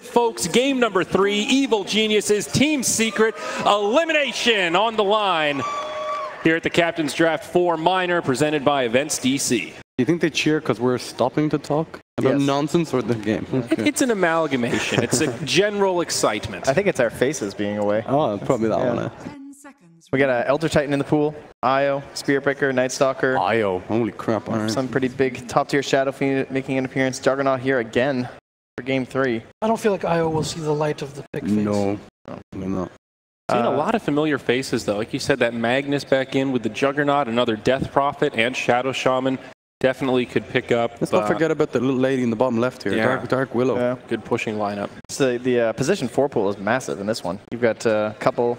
it, folks. Game number 3, Evil Geniuses, Team Secret, elimination on the line here at the Captain's Draft 4 Minor, presented by Events DC. Do you think they cheer because we're stopping to talk about nonsense or the game? Okay. It's an amalgamation. It's a general excitement. I think it's our faces being away. Oh, probably that one. We got Elder Titan in the pool, Io, Spirit Breaker, Night Stalker. Io, holy crap. Right. Some pretty big top-tier Shadow Fiend making an appearance. Juggernaut here again for Game 3. I don't feel like Io will see the light of the big face. No, probably not. Seen a lot of familiar faces, though. Like you said, that Magnus back in with the Juggernaut, another Death Prophet, and Shadow Shaman. Definitely could pick up. Let's not forget about the little lady in the bottom left here, Dark Willow. Yeah. Good pushing lineup. So the position 4 pool is massive in this one. You've got a couple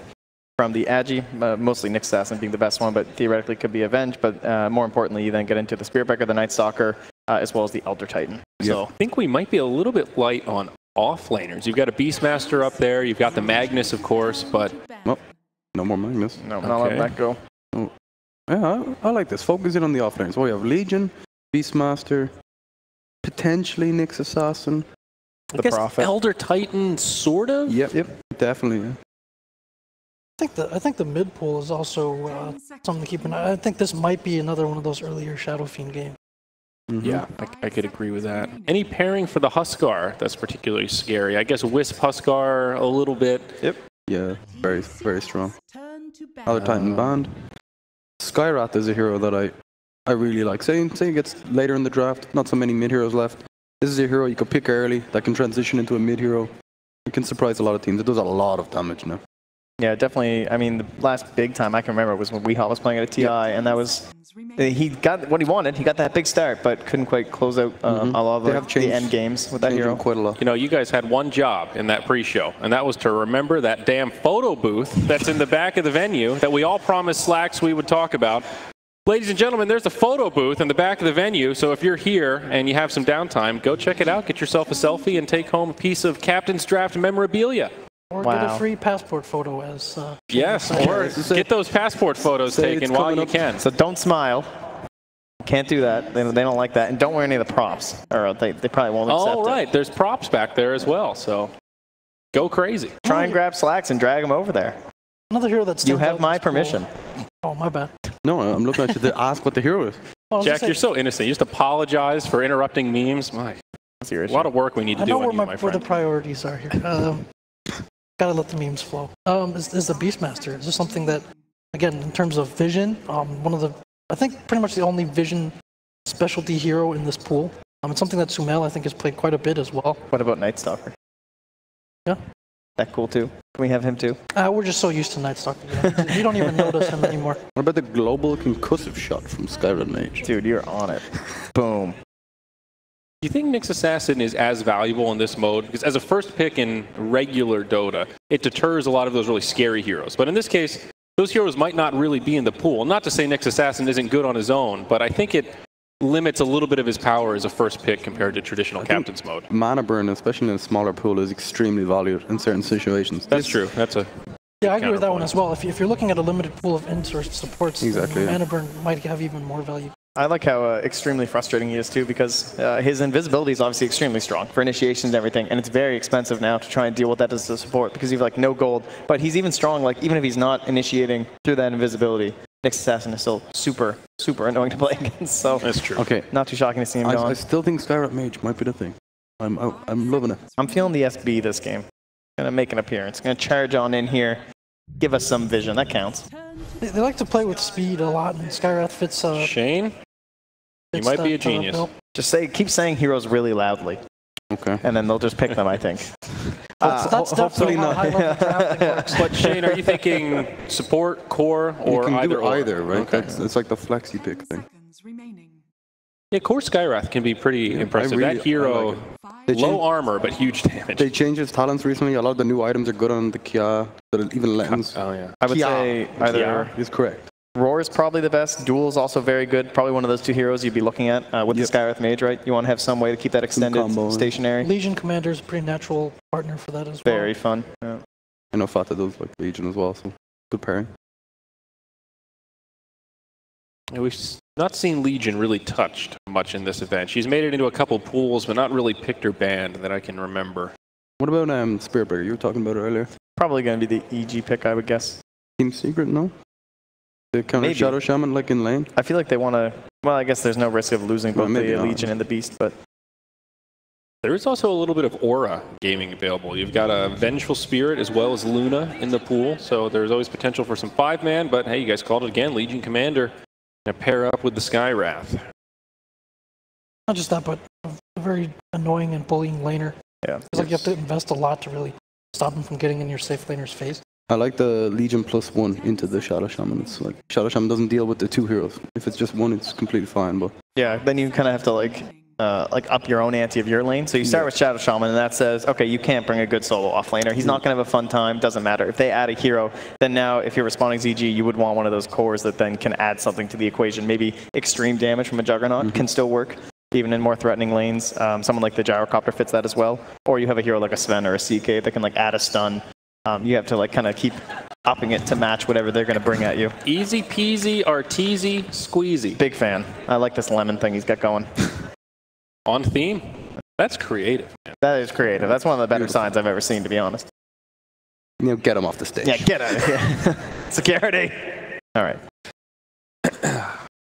from the Agi, mostly Nyx Assassin being the best one, but theoretically could be Avenge. But more importantly, you then get into the Spearbreaker, the Night Stalker, as well as the Elder Titan. Yeah. So I think we might be a little bit light on offlaners. You've got a Beastmaster up there. You've got the Magnus, of course, but no more Magnus. No, okay. I'll let that go. Oh. Yeah, I like this. Focus in on the offlanes. Well, we have Legion, Beastmaster, potentially Nyx Assassin, the Prophet, Elder Titan, sort of. Yep, definitely. Yeah. I think the mid pool is also something to keep an eye. I think this might be another one of those earlier Shadow Fiend games. Mm-hmm. Yeah, I could agree with that. Any pairing for the Huskar that's particularly scary? I guess Wisp Huskar a little bit. Yep. Yeah, very very strong. Elder Titan Bond. Skywrath is a hero that I really like. Say it gets later in the draft, not so many mid-heroes left. This is a hero you could pick early that can transition into a mid-hero. It can surprise a lot of teams. It does a lot of damage now. Yeah, definitely. I mean, the last big time I can remember was when Weehawt was playing at a TI, and that was... He got what he wanted. He got that big start, but couldn't quite close out a lot of the end games with that hero. Quite a lot. You know, you guys had one job in that pre-show, and that was to remember that damn photo booth that's in the back of the venue that we all promised Slacks we would talk about. Ladies and gentlemen, there's a photo booth in the back of the venue, so if you're here and you have some downtime, go check it out, get yourself a selfie, and take home a piece of Captain's Draft memorabilia. Or get a free passport photo as... yes, or get those passport photos taken while you can. So don't smile. Can't do that. They don't like that. And don't wear any of the props. Or they probably won't accept it. All right, there's props back there as well, so go crazy. Try and grab Slacks and drag them over there. Another hero that's... You have my permission. Oh, my bad. No, I'm looking at you to ask what the hero is. Well, Jack, you're so innocent. You just apologize for interrupting memes. My, that's your issue. A lot of work we need to do on you, my friend. I know where the priorities are here. Gotta let the memes flow. Is the Beastmaster? Is this something that, again, in terms of vision, one of the, I think pretty much the only vision specialty hero in this pool. It's something that Sumail I think has played quite a bit as well. What about Night Stalker? Yeah, that cool too. Can we have him too? We're just so used to Night Stalker. You don't even notice him anymore. What about the global concussive shot from Skywrath Mage? Dude, you're on it. Boom. Do you think Nyx Assassin is as valuable in this mode? Because as a first pick in regular Dota, it deters a lot of those really scary heroes. But in this case, those heroes might not really be in the pool. Not to say Nyx Assassin isn't good on his own, but I think it limits a little bit of his power as a first pick compared to traditional Captain's mode. Mana burn, especially in a smaller pool, is extremely valued in certain situations. That's true. That's a... Yeah, I agree with that one as well. If you're looking at a limited pool of in-source supports, Mana burn might have even more value. I like how extremely frustrating he is too, because his invisibility is obviously extremely strong for initiations and everything, and it's very expensive now to try and deal with that as a support because you've like no gold. But he's even strong, like even if he's not initiating through that invisibility, Nyx Assassin is still super, super annoying to play against. So that's true. Okay, not too shocking to see him gone. I still think Skywrath Mage might be the thing. I'm loving it. I'm feeling the SB this game. Gonna make an appearance. Gonna charge on in here. Give us some vision. That counts. They like to play with speed a lot, and Skywrath fits. Shane, you might be a genius. Just keep saying heroes really loudly. Okay. And then they'll just pick them, I think. That's definitely not. But Shane, are you thinking support, core, or either? Right. Okay. It's like the flexi pick thing. Yeah, core Skywrath can be pretty impressive. Really, that hero, like low armor, but huge damage. They changed his talents recently. A lot of the new items are good on the Kia, even Lens. Oh, yeah. I would say either is correct. Roar is probably the best. Duel is also very good. Probably one of those two heroes you'd be looking at with the Skywrath Mage, right? You want to have some way to keep that extended stationary. Legion Commander is a pretty natural partner for that as well. Very fun. Yeah. I know Fata does like Legion as well, so good pairing. And we've not seen Legion really touched much in this event. She's made it into a couple pools, but not really picked her band that I can remember. What about Spirit Breaker? You were talking about it earlier. Probably going to be the EG pick, I would guess. Team Secret, no? They counter maybe. Shadow Shaman, like in lane? I feel like they want to... Well, I guess there's no risk of losing both the Legion and the Beast, but... There is also a little bit of aura gaming available. You've got a Vengeful Spirit as well as Luna in the pool, so there's always potential for some 5-man, but hey, you guys called it again, Legion Commander. Now pair up with the Skywrath. Not just that, but a very annoying and bullying laner. Yeah. It's like you have to invest a lot to really stop him from getting in your safe laner's face. I like the Legion plus one into the Shadow Shaman. It's like, Shadow Shaman doesn't deal with the two heroes. If it's just one, it's completely fine, but... Yeah, then you kind of have to like up your own ante of your lane. So you start with Shadow Shaman, and that says, okay, you can't bring a good solo off laner. He's not going to have a fun time. Doesn't matter. If they add a hero, then now if you're responding ZG, you would want one of those cores that then can add something to the equation. Maybe extreme damage from a Juggernaut can still work, even in more threatening lanes. Someone like the Gyrocopter fits that as well. Or you have a hero like a Sven or a CK that can like add a stun. You have to like kind of keep upping it to match whatever they're going to bring at you. Easy peasy, Arteezy, squeezy. Big fan. I like this lemon thing he's got going. On theme? That's creative, man. That is creative. That's one of the better signs I've ever seen, to be honest. You know, get him off the stage. Yeah, get out of here. Security! All right.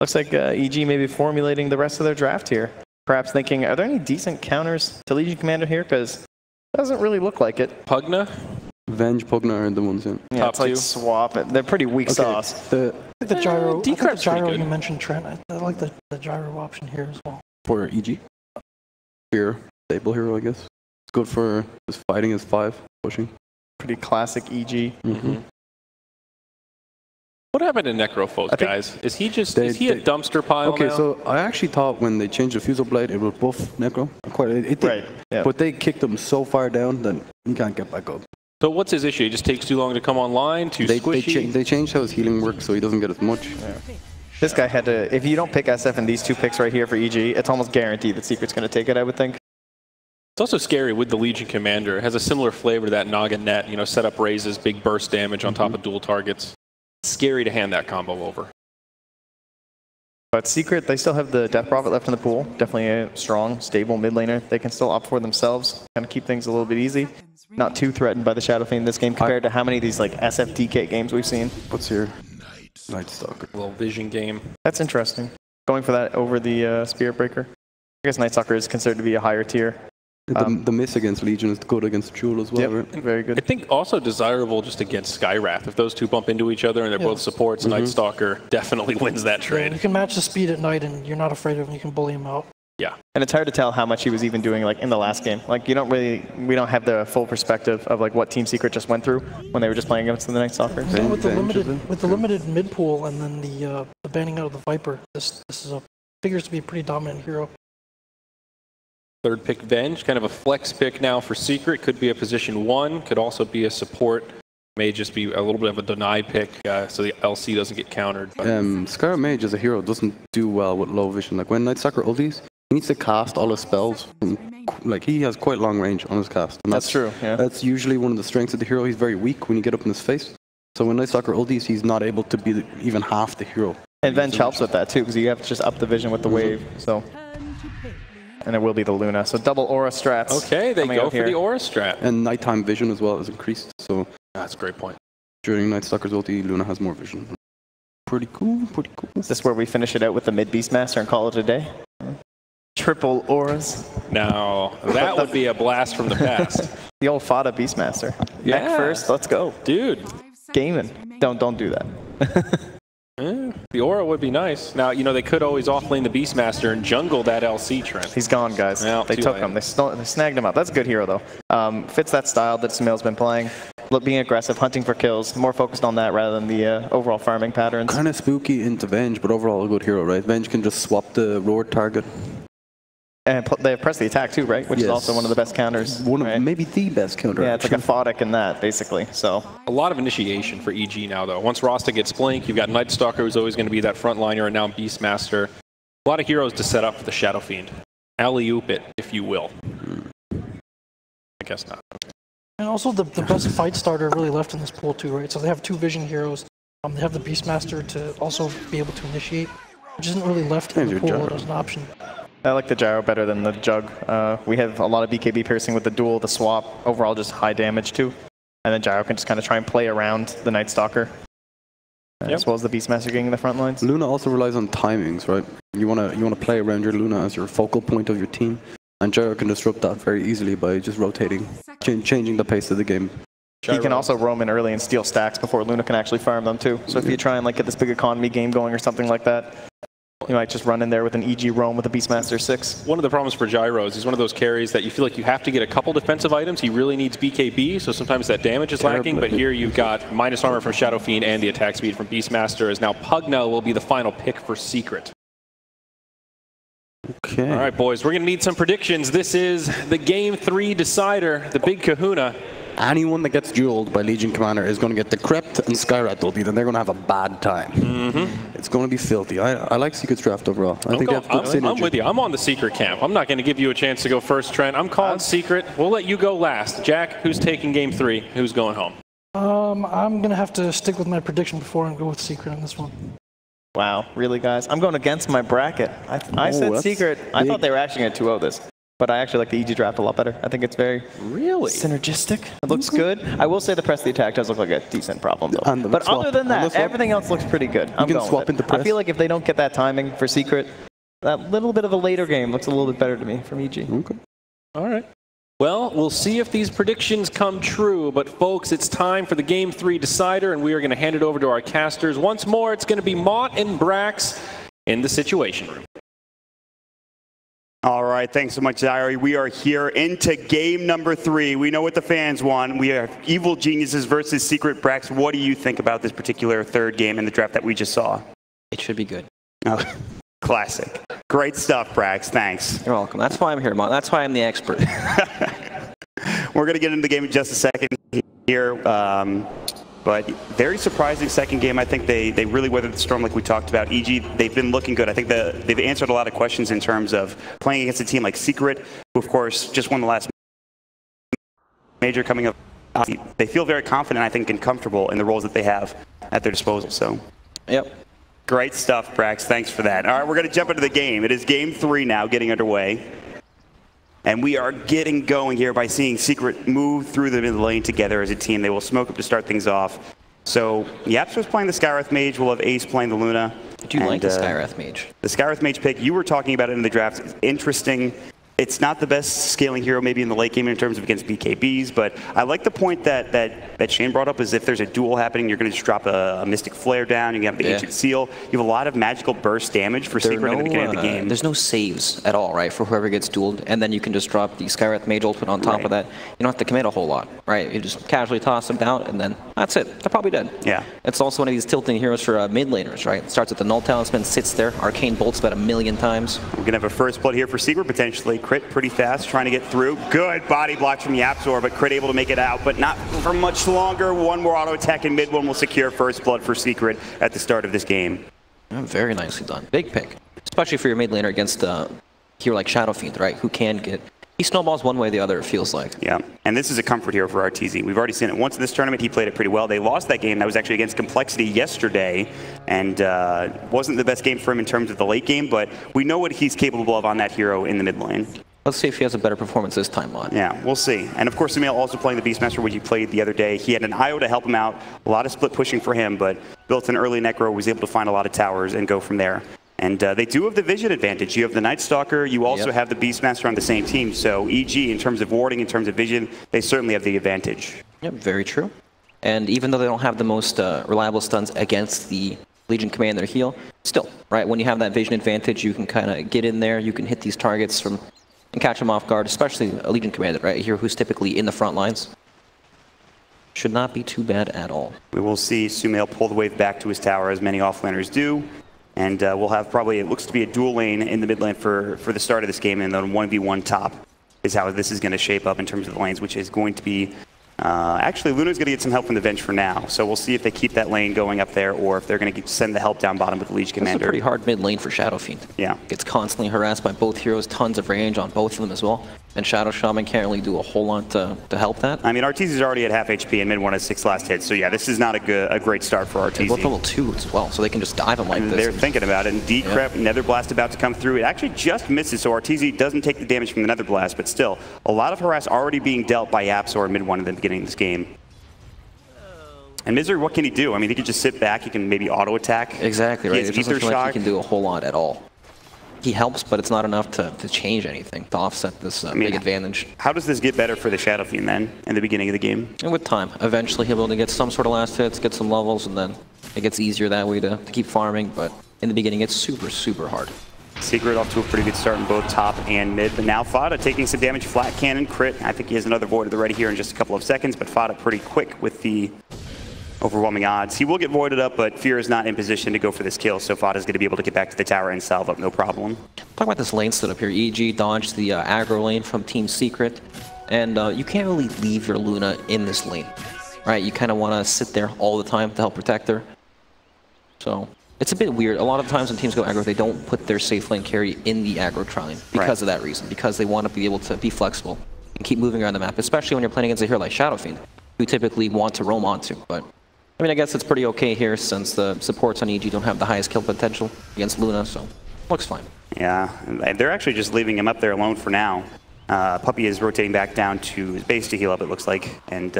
Looks like EG may be formulating the rest of their draft here. Perhaps thinking, are there any decent counters to Legion Commander here? Because it doesn't really look like it. Pugna? Venge, Pugna are the ones in. Yeah, top it's like two. Swap it. They're pretty weak sauce. The gyro, you mentioned, Trent. I like the gyro option here as well. For EG? Fear, stable hero, I guess. It's good for just fighting as 5, pushing. Pretty classic EG. What happened to Necrophos, guys? Is he just is he a dumpster pile now? So I actually thought when they changed the Fusel Blade, it would buff Necro. But they kicked him so far down that he can't get back up. So what's his issue? He just takes too long to come online, too squishy? They changed how his healing works so he doesn't get as much. Yeah. This guy had to, if you don't pick SF in these two picks right here for EG, it's almost guaranteed that Secret's going to take it, I would think. It's also scary with the Legion Commander. It has a similar flavor to that Naga Net, you know, set up raises, big burst damage on top of dual targets. Scary to hand that combo over. But Secret, they still have the Death Prophet left in the pool. Definitely a strong, stable mid laner. They can still opt for themselves, kind of keep things a little bit easy. Not too threatened by the Shadow Fiend this game compared to how many of these like SFDK games we've seen. What's here? Night Stalker. A little vision game. That's interesting. Going for that over the Spirit Breaker. I guess Night Stalker is considered to be a higher tier. The miss against Legion is good against Duel as well, right? Very good. I think also desirable just against Skywrath. If those two bump into each other and they're both supports, Night Stalker definitely wins that trade. Yeah, you can match the speed at night and you're not afraid of him. You can bully him out. Yeah. And it's hard to tell how much he was even doing like in the last game. Like you don't really, we don't have the full perspective of like what Team Secret just went through when they were just playing against the Night Stalker. So with the limited mid pool and then the banning out of the Viper, this is figures to be a pretty dominant hero. Third pick Venge, kind of a flex pick now for Secret. Could be a position 1, could also be a support. May just be a little bit of a deny pick, so the LC doesn't get countered. Skywrath Mage as a hero doesn't do well with low vision. Like when Night Stalker ulties, he needs to cast all his spells. Like he has quite long range on his cast. And that's true. Yeah. That's usually one of the strengths of the hero. He's very weak when you get up in his face. So when Night Stalker ulties, he's not able to be even half the hero. And Venge helps with that too, because you have to just up the vision with the wave. So, and it will be the Luna. So double aura strats. Okay, they go for the aura strat. And nighttime vision as well is increased. So that's a great point. During Night Stalker's ulti, Luna has more vision. Pretty cool. Pretty cool. Is this where we finish it out with the mid Beastmaster and call it a day? Triple auras. Now, that would be a blast from the past. The old Fata Beastmaster. Yeah. Mech first, let's go. Dude. Gaming. Don't do that. The aura would be nice. Now, you know, they could always offlane the Beastmaster and jungle that LC trend. He's gone, guys. Well, they took him. They snagged him up. That's a good hero, though. Fits that style that Sumail's been playing. Being aggressive, hunting for kills, more focused on that rather than the overall farming patterns. Kind of spooky into Venge, but overall a good hero, right? Venge can just swap the Roar target. And they press the attack too, right? Which is also one of the best counters. Maybe the best counter. Yeah, it's like a Fodic in that, basically. So a lot of initiation for EG now, though. Once Rasta gets flanked, you've got Night Stalker, who's always going to be that frontliner, and now Beastmaster. A lot of heroes to set up for the Shadow Fiend. Alley-oop it, if you will. I guess not. And also the best fight starter really left in this pool too, right? So they have two vision heroes. They have the Beastmaster to also be able to initiate, which isn't really left in the pool as an option. I like the gyro better than the jug. We have a lot of BKB piercing with the duel, the swap, overall just high damage too. And then gyro can just kind of try and play around the Night Stalker. Yep. As well as the Beastmaster getting in the front lines. Luna also relies on timings, right? You wanna play around your Luna as your focal point of your team. And gyro can disrupt that very easily by just rotating, changing the pace of the game. He can also roam in early and steal stacks before Luna can actually farm them too. So if you try and like get this big economy game going or something like that, you might just run in there with an EG roam with a Beastmaster 6. One of the problems for gyro is he's one of those carries that you feel like you have to get a couple defensive items. He really needs BKB, so sometimes that damage is lacking, but here you've got minus armor from Shadow Fiend and the attack speed from Beastmaster, as now Pugna will be the final pick for Secret. Okay. All right, boys, we're going to need some predictions. This is the Game 3 decider, the big kahuna. Anyone that gets dueled by Legion Commander is going to get decrypt and Skywrath ulted, and they're going to have a bad time. Mm-hmm. It's going to be filthy. I like Secret's draft overall. I think they have good synergy. I'm with you. I'm on the Secret camp. I'm not going to give you a chance to go first, Trent. I'm calling Secret. We'll let you go last. Jack, who's taking Game 3? Who's going home? I'm going to have to stick with my prediction before and go with Secret on this one. Wow, really, guys? I'm going against my bracket. I said Secret. Big. I thought they were actually going to 2-0 this. But I actually like the EG draft a lot better. I think it's very synergistic. It looks good. I will say the press of the attack does look like a decent problem, though. But other than that, everything else looks pretty good. I'm going with it. I feel like if they don't get that timing for Secret, that little bit of a later game looks a little bit better to me from EG. Okay. All right. Well, we'll see if these predictions come true. But, folks, it's time for the Game 3 decider, and we are going to hand it over to our casters. Once more, it's going to be Mott and Brax in the Situation Room. All right, thanks so much, Zari. We are here into game number 3. We know what the fans want. We have Evil Geniuses versus Secret. Brax, what do you think about this particular third game in the draft that we just saw? It should be good. Oh, classic. Great stuff, Brax. Thanks. You're welcome. That's why I'm here, Mom. That's why I'm the expert. We're going to get into the game in just a second here. But very surprising second game. I think they really weathered the storm like we talked about. EG, they've been looking good. I think they've answered a lot of questions in terms of playing against a team like Secret, who, of course, just won the last major coming up. They feel very confident, I think, and comfortable in the roles that they have at their disposal. So, yep. Great stuff, Brax. Thanks for that. All right, we're going to jump into the game. It is game 3 now, getting underway. And we are getting going here by seeing Secret move through the mid lane together as a team. They will smoke up to start things off. So YapzOr's playing the Skywrath Mage. We'll have Ace playing the Luna. Do you like the Skywrath Mage? The Skywrath Mage pick, you were talking about it in the draft. It's interesting. It's not the best scaling hero maybe in the late game in terms of against BKBs, but I like the point that Shane brought up is if there's a duel happening, you're going to just drop a Mystic Flare down, you have the Ancient Seal. You have a lot of magical burst damage for Secret in the beginning of the game. There's no saves at all, right, for whoever gets dueled, and then you can just drop the Skywrath Mage ultimate on top of that. You don't have to commit a whole lot, right? You just casually toss them down, and then that's it. They're probably dead. Yeah. It's also one of these tilting heroes for mid laners, right? It starts at the Null Talisman, sits there, Arcane Bolts about 1,000,000 times. We're going to have a first blood here for Secret, potentially. Crit pretty fast, trying to get through. Good body block from YapzOr, but Crit able to make it out, but not for much longer. One more auto attack and MidOne will secure first blood for Secret at the start of this game. Very nicely done. Big pick. Especially for your mid laner against a hero like Shadow Fiend, right? Who can get... He snowballs one way or the other, it feels like. Yeah, and this is a comfort hero for Arteezy. We've already seen it once in this tournament. He played it pretty well. They lost that game. That was actually against Complexity yesterday, and wasn't the best game for him in terms of the late game, but we know what he's capable of on that hero in the mid lane. Let's see if he has a better performance this time on. Yeah, we'll see. And of course, Sumail also playing the Beastmaster, which he played the other day. He had an IO to help him out. A lot of split pushing for him, but built an early Necro, was able to find a lot of towers and go from there. And they do have the vision advantage. You have the Night Stalker, you also have the Beastmaster on the same team. So EG, in terms of warding, in terms of vision, they certainly have the advantage. Yep, very true. And even though they don't have the most reliable stuns against the Legion Commander heal, still, right, when you have that vision advantage, you can kind of get in there, you can hit these targets from and catch them off guard, especially a Legion Commander, right, here who's typically in the front lines. Should not be too bad at all. We will see Sumail pull the wave back to his tower, as many offlaners do. And we'll have probably, it looks to be a dual lane in the mid lane for the start of this game, and then 1v1 top is how this is going to shape up in terms of the lanes, which is going to be, actually Luna's going to get some help from the bench for now, so we'll see if they keep that lane going up there, or if they're going to send the help down bottom with the Liege Commander. It's a pretty hard mid lane for Shadow Fiend. Yeah. Gets constantly harassed by both heroes, tons of range on both of them as well. And Shadow Shaman can't really do a whole lot to help that. I mean, Arteezy's already at half HP and MidOne has 6 last hits, so yeah, this is not a great start for Arteezy. They're level 2 as well, so they can just dive him like this. They're thinking about it, and Decrep, Nether Blast about to come through. It actually just misses, so Arteezy doesn't take the damage from the Nether Blast, but still, a lot of harass already being dealt by YapzOr and MidOne at the beginning of this game. And Misery, what can he do? I mean, he can just sit back, he can maybe auto-attack. Exactly, right? It doesn't feel like he can do a whole lot at all. He helps, but it's not enough to change anything, to offset this big advantage. How does this get better for the Shadow Fiend then, in the beginning of the game? And with time. Eventually he'll be able to get some sort of last hits, get some levels, and then it gets easier that way to keep farming, but in the beginning it's super, super hard. Secret off to a pretty good start in both top and mid, but now Fata taking some damage, flat cannon, crit. I think he has another void of the ready here in just a couple of seconds, but Fata pretty quick with the overwhelming odds. He will get voided up, but Fear is not in position to go for this kill, so Fata's going to be able to get back to the tower and salve up, no problem. Talk about this lane setup here. EG dodged the aggro lane from Team Secret, and you can't really leave your Luna in this lane, right? You kind of want to sit there all the time to help protect her. So it's a bit weird. A lot of times when teams go aggro, they don't put their safe lane carry in the aggro trine because of that reason, because they want to be able to be flexible and keep moving around the map, especially when you're playing against a hero like Shadow Fiend, who typically want to roam onto, but I mean, I guess it's pretty okay here since the supports on EG don't have the highest kill potential against Luna, so looks fine. Yeah, and they're actually just leaving him up there alone for now. Puppey is rotating back down to his base to heal up, it looks like, and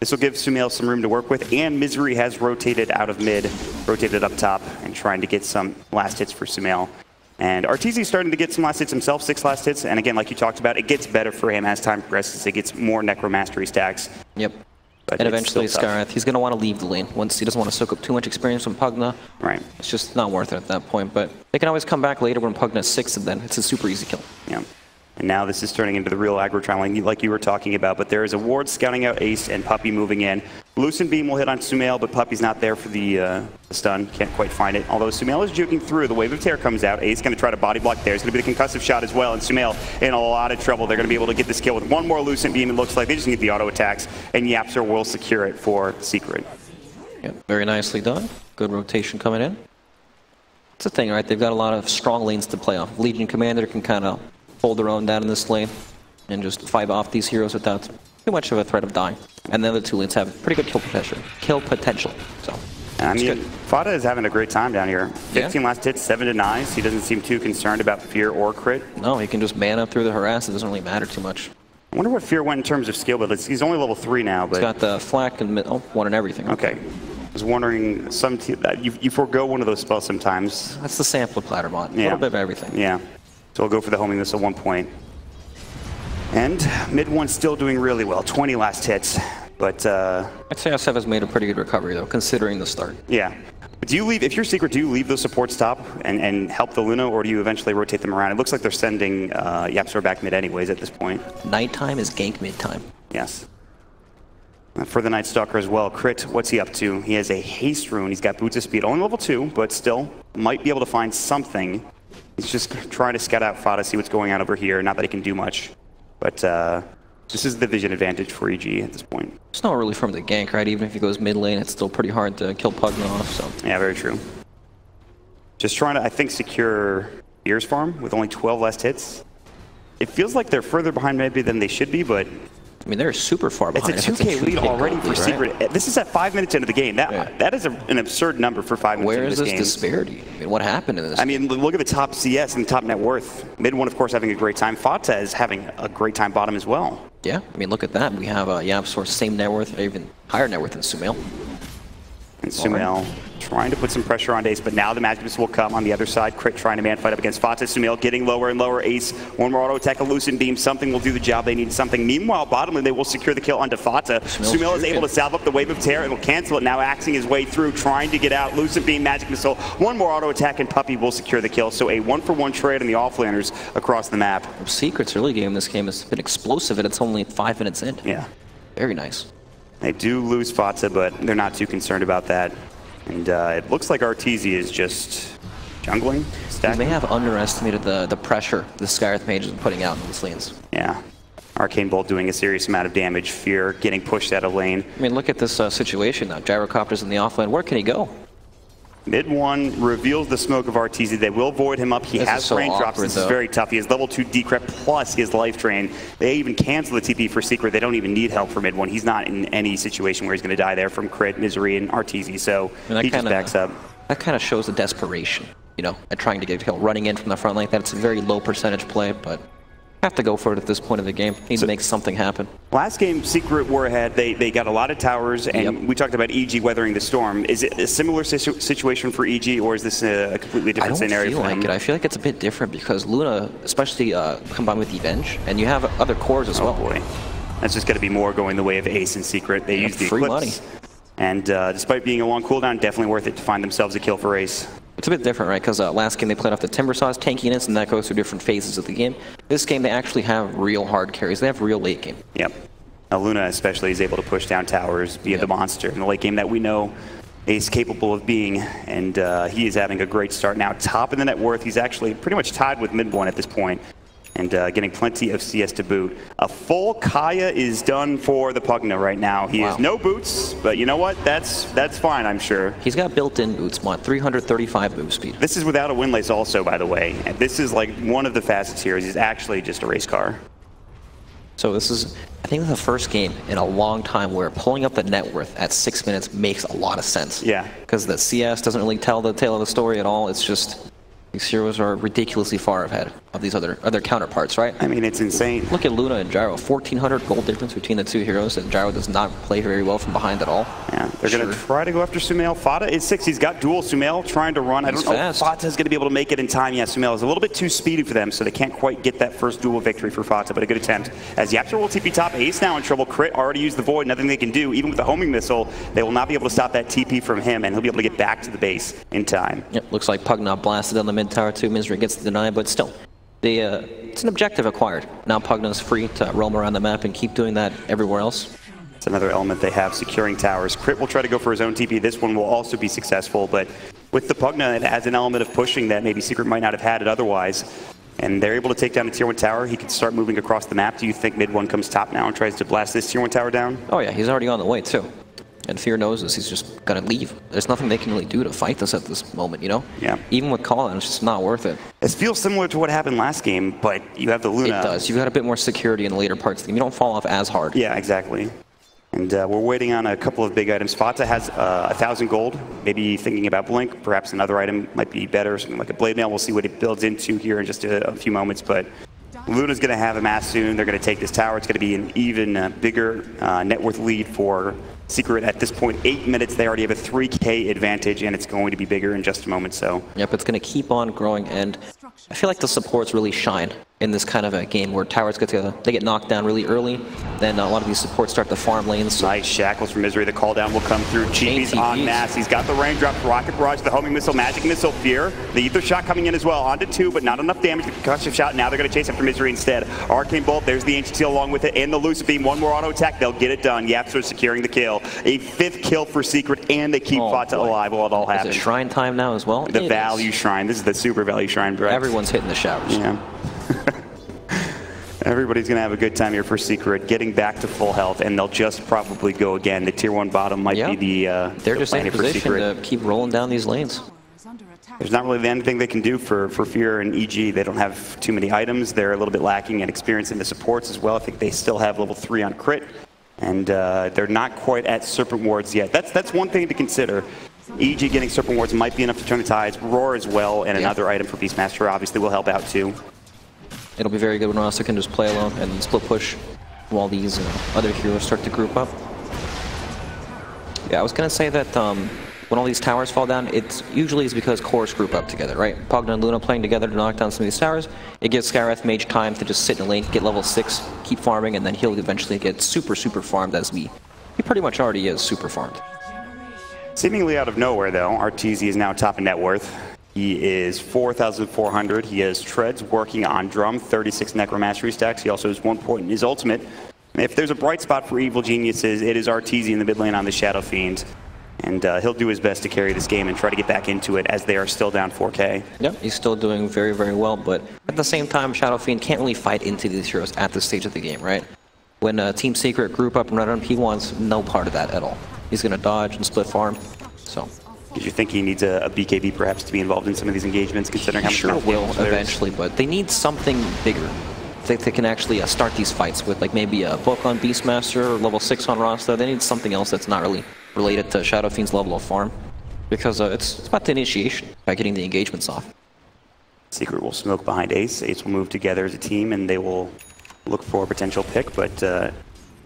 this will give Sumail some room to work with, and Misery has rotated out of mid, rotated up top, and trying to get some last hits for Sumail. And Arteezy's starting to get some last hits himself, 6 last hits, and again, like you talked about, it gets better for him as time progresses. It gets more Necromastery stacks. Yep. But and eventually Skywrath, he's going to want to leave the lane. Once he doesn't want to soak up too much experience from Pugna, it's just not worth it at that point. But they can always come back later when Pugna's 6, and then it's a super easy kill. Yeah. And now this is turning into the real aggro trial like you were talking about. But there is a ward scouting out Ace and Puppey moving in. Lucent Beam will hit on Sumail, but Puppy's not there for the stun. Can't quite find it. Although Sumail is juking through. The Wave of Terror comes out. Ace going to try to body block there. It's going to be the concussive shot as well. And Sumail in a lot of trouble. They're going to be able to get this kill with one more Lucent Beam. It looks like they just need the auto attacks. And YapzOr will secure it for Secret. Yep, very nicely done. Good rotation coming in. It's a thing, right? They've got a lot of strong lanes to play off. Legion Commander can kind of hold their own down in this lane and just fight off these heroes without too much of a threat of dying. And the other two lanes have pretty good kill potential. So, I mean, Fata is having a great time down here. 15 last hits, 7 denies. He doesn't seem too concerned about Fear or Crit. No, he can just man up through the harass. It doesn't really matter too much. I wonder what Fear went in terms of skill, but he's only level 3 now. But he's got the flak and one and everything. Okay. I was wondering, you forego one of those spells sometimes. That's the sample platter bot. Yeah. A little bit of everything. Yeah. So we'll go for the homing missile at one point. And MidOne's still doing really well, 20 last hits. But I'd say S7 has made a pretty good recovery though, considering the start. Yeah. Do you leave, if you're Secret, do you leave those supports top and help the Luna, or do you eventually rotate them around? It looks like they're sending YapzOr back mid anyways at this point. Nighttime is gank mid time. Yes. For the Night Stalker as well. Crit, what's he up to? He has a haste rune, he's got boots of speed, only level 2, but still might be able to find something. He's just trying to scout out Fata, see what's going on over here. Not that he can do much, but this is the vision advantage for EG at this point. It's not really from the gank, right? Even if he goes mid lane, it's still pretty hard to kill Pugna off, so. Yeah, very true. Just trying to, I think, secure Fear's farm with only 12 last hits. It feels like they're further behind maybe than they should be, but I mean, they're super far behind. It's a 2K lead already for Secret. This is at 5 minutes into the game. That is an absurd number for 5 minutes into this game. Where is this disparity? I mean, what happened in this? I mean, look at the top CS and the top net worth. MidOne, of course, having a great time. Fata is having a great time bottom as well. Yeah, I mean, look at that. We have YapzOr, same net worth, even higher net worth than Sumail. And Sumail trying to put some pressure on Ace, but now the matchups will come on the other side. Crit trying to man fight up against Fata. Sumail getting lower and lower. Ace, one more auto attack, a Lucent Beam. Something will do the job. They need something. Meanwhile, bottom lane, they will secure the kill onto Fata. Sumail is able to salve up the Wave of Terror and will cancel it. Now axing his way through, trying to get out. Lucent Beam, Magic Missile. One more auto attack, and Puppey will secure the kill. So a 1-for-1 trade on the offlaners across the map. Secret's early game. This game has been explosive, and it's only 5 minutes in. Yeah. Very nice. They do lose Fata, but they're not too concerned about that. And it looks like Arteezy is just jungling, stacking. They may have underestimated the pressure the Skywrath Mage is putting out in these lanes. Yeah. Arcane Bolt doing a serious amount of damage. Fear getting pushed out of lane. I mean, look at this situation now. Gyrocopter's in the offlane. Where can he go? MidOne reveals the smoke of Arteezy. They will void him up. He has Brain Drops. This is very tough. He has level 2 Decrep plus his Life Drain. They even cancel the TP for Secret. They don't even need help for MidOne. He's not in any situation where he's going to die there from Crit, Misery, and Arteezy. So he just backs up. That kind of shows the desperation, you know, at trying to get killed. Running in from the front like that, it's a very low percentage play, but have to go for it at this point of the game. Need to make something happen. Last game, Secret were ahead. They got a lot of towers, and we talked about EG weathering the storm. Is it a similar situation for EG, or is this a completely different scenario for them? I don't feel like it. I feel like it's a bit different because Luna, especially combined with Evenge, and you have other cores as well. Oh boy. That's just going to be more going the way of Ace and Secret. They use the free Eclipse. Money. And despite being a long cooldown, definitely worth it to find themselves a kill for Ace. It's a bit different, right? Because last game they played off the Timber Saws, tankiness, and that goes through different phases of the game. This game they actually have real hard carries. They have real late game. Yep. Now, Luna especially is able to push down towers via the monster in the late game that we know Ace capable of being, and he is having a great start now. Top in the net worth, he's actually pretty much tied with MidOne at this point, and getting plenty of CS to boot. A full Kaya is done for the Pugna right now. He has no boots, but you know what? That's fine, I'm sure. He's got built-in boots, Mont, 335 move speed. This is without a windlace also, by the way. And this is like one of the facets here. He's actually just a race car. So this is, I think, the first game in a long time where pulling up the net worth at 6 minutes makes a lot of sense. Yeah. Because the CS doesn't really tell the tale of the story at all. It's just these heroes are ridiculously far ahead of these other counterparts, right? I mean, it's insane. Look at Luna and Gyro. 1,400 gold difference between the two heroes, and Gyro does not play very well from behind at all. Yeah, they're going to try to go after Sumail. Fata is 6. He's got dual. Sumail trying to run. He's I don't know if Fata's going to be able to make it in time. Yeah, Sumail is a little bit too speedy for them, so they can't quite get that first dual victory for Fata, but a good attempt. As YapzOr will TP top, Ace now in trouble. Crit already used the void. Nothing they can do. Even with the homing missile, they will not be able to stop that TP from him, and he'll be able to get back to the base in time. Yep, looks like Pugna blasted on the mid tower too. Misery gets the deny, but still, they, it's an objective acquired. Now Pugna's free to roam around the map and keep doing that everywhere else. It's another element they have, securing towers. Crit will try to go for his own TP. This one will also be successful, but with the Pugna, it has an element of pushing that maybe Secret might not have had it otherwise. And they're able to take down a tier 1 tower. He can start moving across the map. Do you think MidOne comes top now and tries to blast this tier 1 tower down? Oh yeah, he's already on the way too. And Fear knows this, he's just gonna leave. There's nothing they can really do to fight this at this moment, you know? Yeah. Even with call-in, it's just not worth it. It feels similar to what happened last game, but you have the Luna. It does. You've got a bit more security in the later parts of the game. You don't fall off as hard. Yeah, exactly. And we're waiting on a couple of big items. Fata has 1,000 gold, maybe thinking about Blink. Perhaps another item might be better, something like a Blade Mail. We'll see what it builds into here in just a few moments, but Luna's gonna have a mass soon. They're gonna take this tower. It's gonna be an even bigger net worth lead for Secret at this point. 8 minutes, they already have a 3K advantage, and it's going to be bigger in just a moment, so. Yep, it's going to keep on growing, and I feel like the supports really shine in this kind of a game where towers get together. They get knocked down really early, then a lot of these supports start to farm lanes. So. Nice shackles from Misery. The call down will come through. GP's on mass. He's got the raindrops, rocket barrage, the homing missile, magic missile, fear. The ether shot coming in as well. Onto 2, but not enough damage. The concussive shot. Now they're going to chase after Misery instead. Arcane bolt. There's the ancient seal along with it, and the lucid beam. One more auto attack. They'll get it done. YapzOr securing the kill. A 5th kill for Secret, and they keep Fata alive while it all happens. Is it shrine time now as well? The value shrine. This is the super value shrine, Brax. Everyone's hitting the showers. Yeah. Everybody's going to have a good time here for Secret, getting back to full health, and they'll just probably go again. The tier 1 bottom might be the they're just in position to keep rolling down these lanes. There's not really anything they can do for Fear and EG. They don't have too many items. They're a little bit lacking in experience in the supports as well. I think they still have level 3 on crit, and they're not quite at Serpent Wards yet. That's one thing to consider. EG getting Serpent Wards might be enough to turn the tides. Roar as well, and another item for Beastmaster obviously will help out too. It'll be very good when Roster can just play alone and split push while these other heroes start to group up. Yeah, I was going to say that when all these towers fall down, it usually is because cores group up together, right? Pugna and Luna playing together to knock down some of these towers. It gives Skywrath Mage time to just sit in a lane, get level 6, keep farming, and then he'll eventually get super, super farmed as we. He pretty much already is super farmed. Seemingly out of nowhere, though, Arteezy is now top in net worth. He is 4,400. He has treads working on drum, 36 necromastery stacks. He also has 1 point in his ultimate. And if there's a bright spot for Evil Geniuses, it is Arteezy in the mid lane on the Shadow Fiend. And he'll do his best to carry this game and try to get back into it as they are still down 4K. Yep, he's still doing very, very well, but at the same time, Shadow Fiend can't really fight into these heroes at this stage of the game, right? When Team Secret group up and run, he wants no part of that at all. He's going to dodge and split farm, so. Did you think he needs a BKB perhaps to be involved in some of these engagements, considering how much sure will eventually, but they need something bigger. I think they can actually start these fights with, like, maybe a book on Beastmaster or level 6 on Rasta. They need something else that's not really related to Shadow Fiend's level of farm, because it's about the initiation, by getting the engagements off. Secret will smoke behind Ace. Ace will move together as a team, and they will look for a potential pick, but...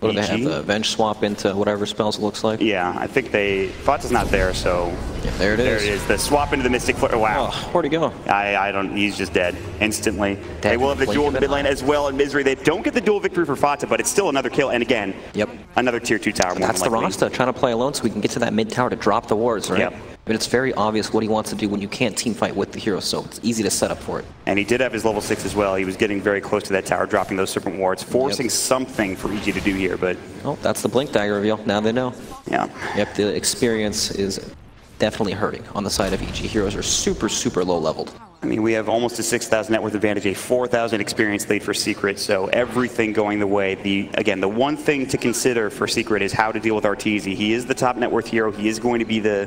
What do they have? The Venge swap into whatever spells it looks like? Yeah, I think they... Fata's not there, so... Yeah, there it is. There it is. The swap into the Mystic Flare. Wow. Oh, where'd he go? I don't... He's just dead. Instantly. Dead. They will have the duel in the mid lane as well in Misery. They don't get the dual victory for Fata, but it's still another kill, and again... Yep. Another tier 2 tower. That's the Rasta, trying to play alone so we can get to that mid tower to drop the wards, right? Yep. But it's very obvious what he wants to do when you can't team fight with the hero, so it's easy to set up for it. And he did have his level 6 as well. He was getting very close to that tower, dropping those Serpent Wards, forcing something for EG to do here, but... Oh, that's the Blink Dagger reveal. Now they know. Yeah. Yep, the experience is definitely hurting on the side of EG. Heroes are super, super low leveled. I mean, we have almost a 6,000 net worth advantage, a 4,000 experience lead for Secret, so everything going the way. Again, the one thing to consider for Secret is how to deal with Arteezy. He is the top net worth hero. He is going to be the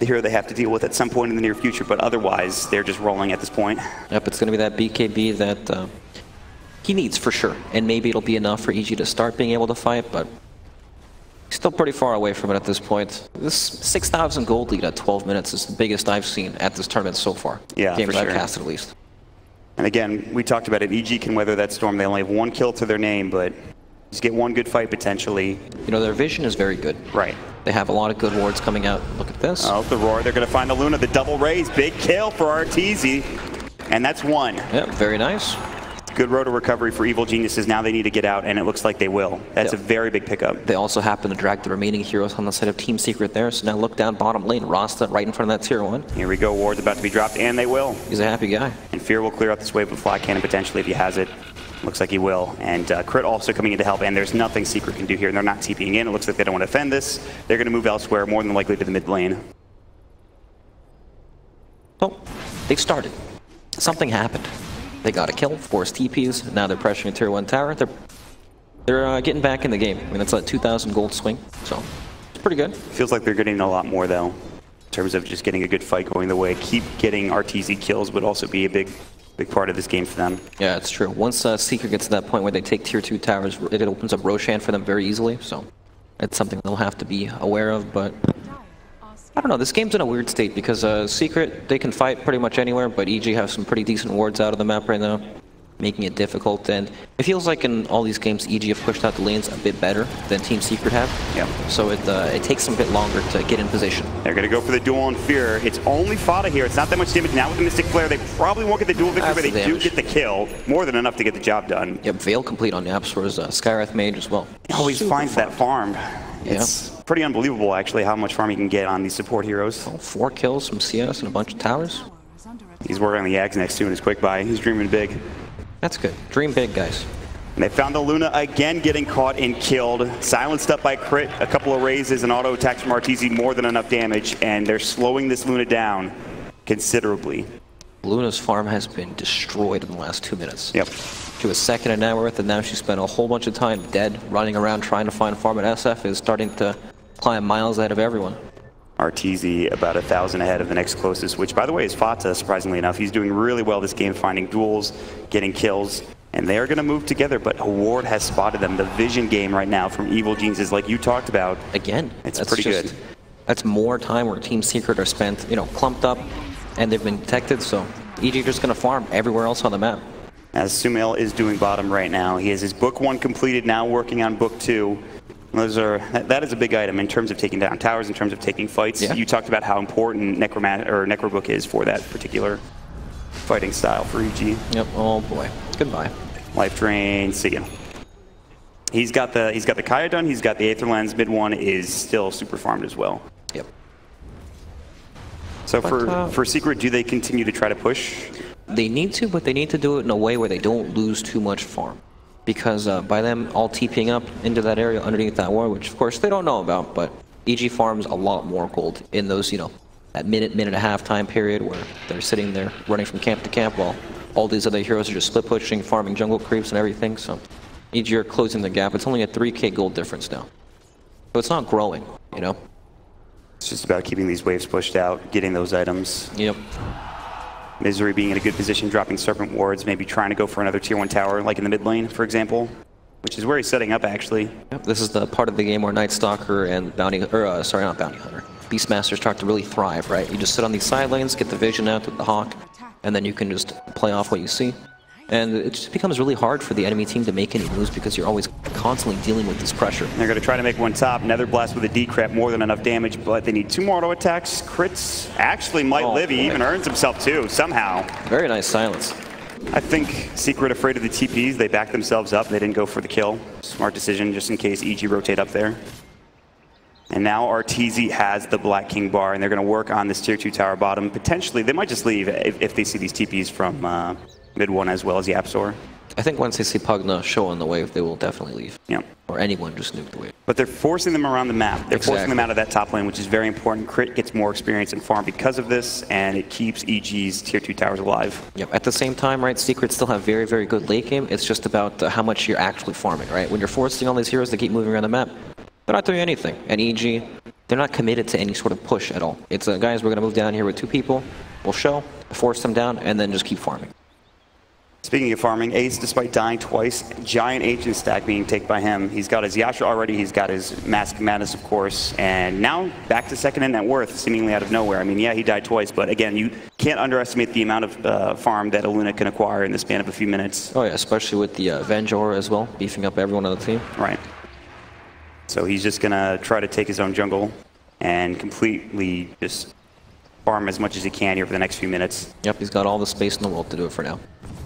hero they have to deal with at some point in the near future, but otherwise, they're just rolling at this point. Yep, it's going to be that BKB that he needs for sure, and maybe it'll be enough for EG to start being able to fight, but still pretty far away from it at this point. This 6,000 gold lead at 12 minutes is the biggest I've seen at this tournament so far. Yeah, games I've cast at least. And again, we talked about it. EG can weather that storm. They only have one kill to their name, but just get one good fight potentially. You know, their vision is very good. Right. They have a lot of good wards coming out. Look at this. Oh, the Roar. They're going to find the Luna. The double raise. Big kill for Arteezy. And that's one. Yep, very nice. Good road to recovery for Evil Geniuses. Now they need to get out, and it looks like they will. That's a very big pickup. They also happen to drag the remaining heroes on the side of Team Secret there, so now look down bottom lane. Rasta right in front of that tier 1. Here we go. Ward's about to be dropped, and they will. He's a happy guy. And Fear will clear out this wave with Fly Cannon potentially if he has it. Looks like he will. And Crit also coming in to help, and there's nothing Secret can do here. And they're not TPing in. It looks like they don't want to offend this. They're going to move elsewhere, more than likely to the mid lane. Oh, they started. Something happened. They got a kill, forced TPs, now they're pressuring tier 1 tower. They're getting back in the game. I mean, that's a 2,000 gold swing, so it's pretty good. Feels like they're getting a lot more, though, in terms of just getting a good fight going the way. Keep getting Arteezy kills would also be a big part of this game for them. Yeah, it's true. Once Secret gets to that point where they take tier 2 towers, it opens up Roshan for them very easily, so that's something they'll have to be aware of, but... I don't know, this game's in a weird state because Secret, they can fight pretty much anywhere, but EG have some pretty decent wards out of the map right now, making it difficult, and it feels like in all these games EG have pushed out the lanes a bit better than Team Secret have. Yeah. So it takes them a bit longer to get in position. They're going to go for the duel on Fear. It's only Fata here, it's not that much damage. Now with the Mystic Flare, they probably won't get the duel victory, but they do get the kill. More than enough to get the job done. Yep, Veil complete on YapzOr's Skywrath Mage as well. He always finds that farm. It's pretty unbelievable, actually, how much farm you can get on these support heroes. Oh, 4 kills from CS and a bunch of towers. He's working on the Ags next to his quick buy. He's dreaming big. That's good. Dream big, guys. And they found the Luna again, getting caught and killed. Silenced up by Crit. A couple of raises and auto attacks from Arteezy. More than enough damage, and they're slowing this Luna down considerably. Luna's farm has been destroyed in the last 2 minutes. Yep. She was second an hour worth, and now she spent a whole bunch of time dead, running around trying to find farm. At SF is starting to climb miles ahead of everyone. Arteezy about 1,000 ahead of the next closest, which, by the way, is Fata, surprisingly enough. He's doing really well this game, finding duels, getting kills, and they are going to move together, but Ward has spotted them. The vision game right now from Evil Geniuses, like you talked about. Again, it's pretty good. That's more time where Team Secret are spent, you know, clumped up, and they've been detected, so EG just going to farm everywhere else on the map. As Sumail is doing bottom right now, he has his book 1 completed, now working on book 2. That is a big item in terms of taking down towers, in terms of taking fights. Yeah. You talked about how important Necrobook is for that particular fighting style for EG. Yep. Oh boy. Goodbye. Life Drain. See ya. He's got the Kaya done. He's got the Aether Lens. MidOne is still super farmed as well. Yep. So for Secret, do they continue to try to push? They need to, but they need to do it in a way where they don't lose too much farm. Because by them all TPing up into that area underneath that ward, which of course they don't know about, but EG farms a lot more gold in those, you know, that minute and a half time period where they're sitting there running from camp to camp while all these other heroes are just split pushing, farming jungle creeps and everything, so EG are closing the gap. It's only a 3K gold difference now. So it's not growing, you know. It's just about keeping these waves pushed out, getting those items. Yep. Misery being in a good position, dropping Serpent Wards, maybe trying to go for another Tier 1 tower, like in the mid lane, for example, which is where he's setting up, actually. Yep, this is the part of the game where Night Stalker and Beastmaster start to really thrive, right? You just sit on these side lanes, get the vision out with the Hawk, and then you can just play off what you see. And it just becomes really hard for the enemy team to make any moves because you're always constantly dealing with this pressure. They're going to try to make one top. Nether Blast with a decrep, more than enough damage, but they need two more auto attacks. Crits actually might live. He even earns himself two, somehow. Very nice silence. I think Secret afraid of the TPs. They backed themselves up. They didn't go for the kill. Smart decision, just in case EG rotate up there. And now Arteezy has the Black King bar, and they're going to work on this Tier 2 tower bottom. Potentially, they might just leave if they see these TPs from... MidOne as well as YapzOr. I think once they see Pugna show on the wave, they will definitely leave. Yeah. Or anyone just nuke the wave. But they're forcing them around the map. They're forcing them out of that top lane, which is very important. Crit gets more experience in farm because of this, and it keeps EG's Tier 2 towers alive. Yep. At the same time, right, Secret still have very, very good late game. It's just about how much you're actually farming, right? When you're forcing all these heroes to keep moving around the map, they're not doing anything. And EG, they're not committed to any sort of push at all. It's, guys, we're going to move down here with two people. We'll show, force them down, and then just keep farming. Speaking of farming, Ace, despite dying twice, giant ancient stack being taken by him. He's got his YapzOr already, he's got his Mask of Madness, of course, and now back to second in net worth, seemingly out of nowhere. I mean, yeah, he died twice, but again, you can't underestimate the amount of farm that a Luna can acquire in the span of a few minutes. Oh yeah, especially with the VengefulSpirit as well, beefing up everyone on the team. Right. So he's just going to try to take his own jungle and completely just farm as much as he can here for the next few minutes. Yep, he's got all the space in the world to do it for now.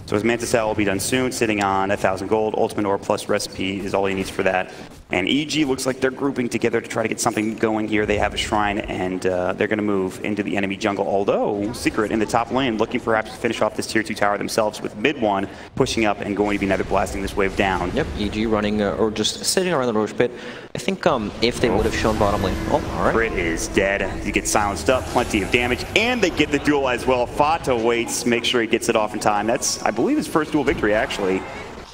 So his Mantis Owl will be done soon, sitting on 1,000 gold. Ultimate Orb plus Recipe is all he needs for that. And EG looks like they're grouping together to try to get something going here. They have a Shrine, and they're going to move into the enemy jungle. Although, Secret in the top lane, looking perhaps to finish off this Tier 2 tower themselves with MidOne pushing up and going to be Nether Blasting this wave down. Yep, EG running, or just sitting around the Roche Pit. I think if they would have shown bottom lane. Oh, all right. Crit is dead. He gets silenced up, plenty of damage, and they get the duel as well. Fata waits, make sure he gets it off in time. That's, I believe, his first duel victory, actually.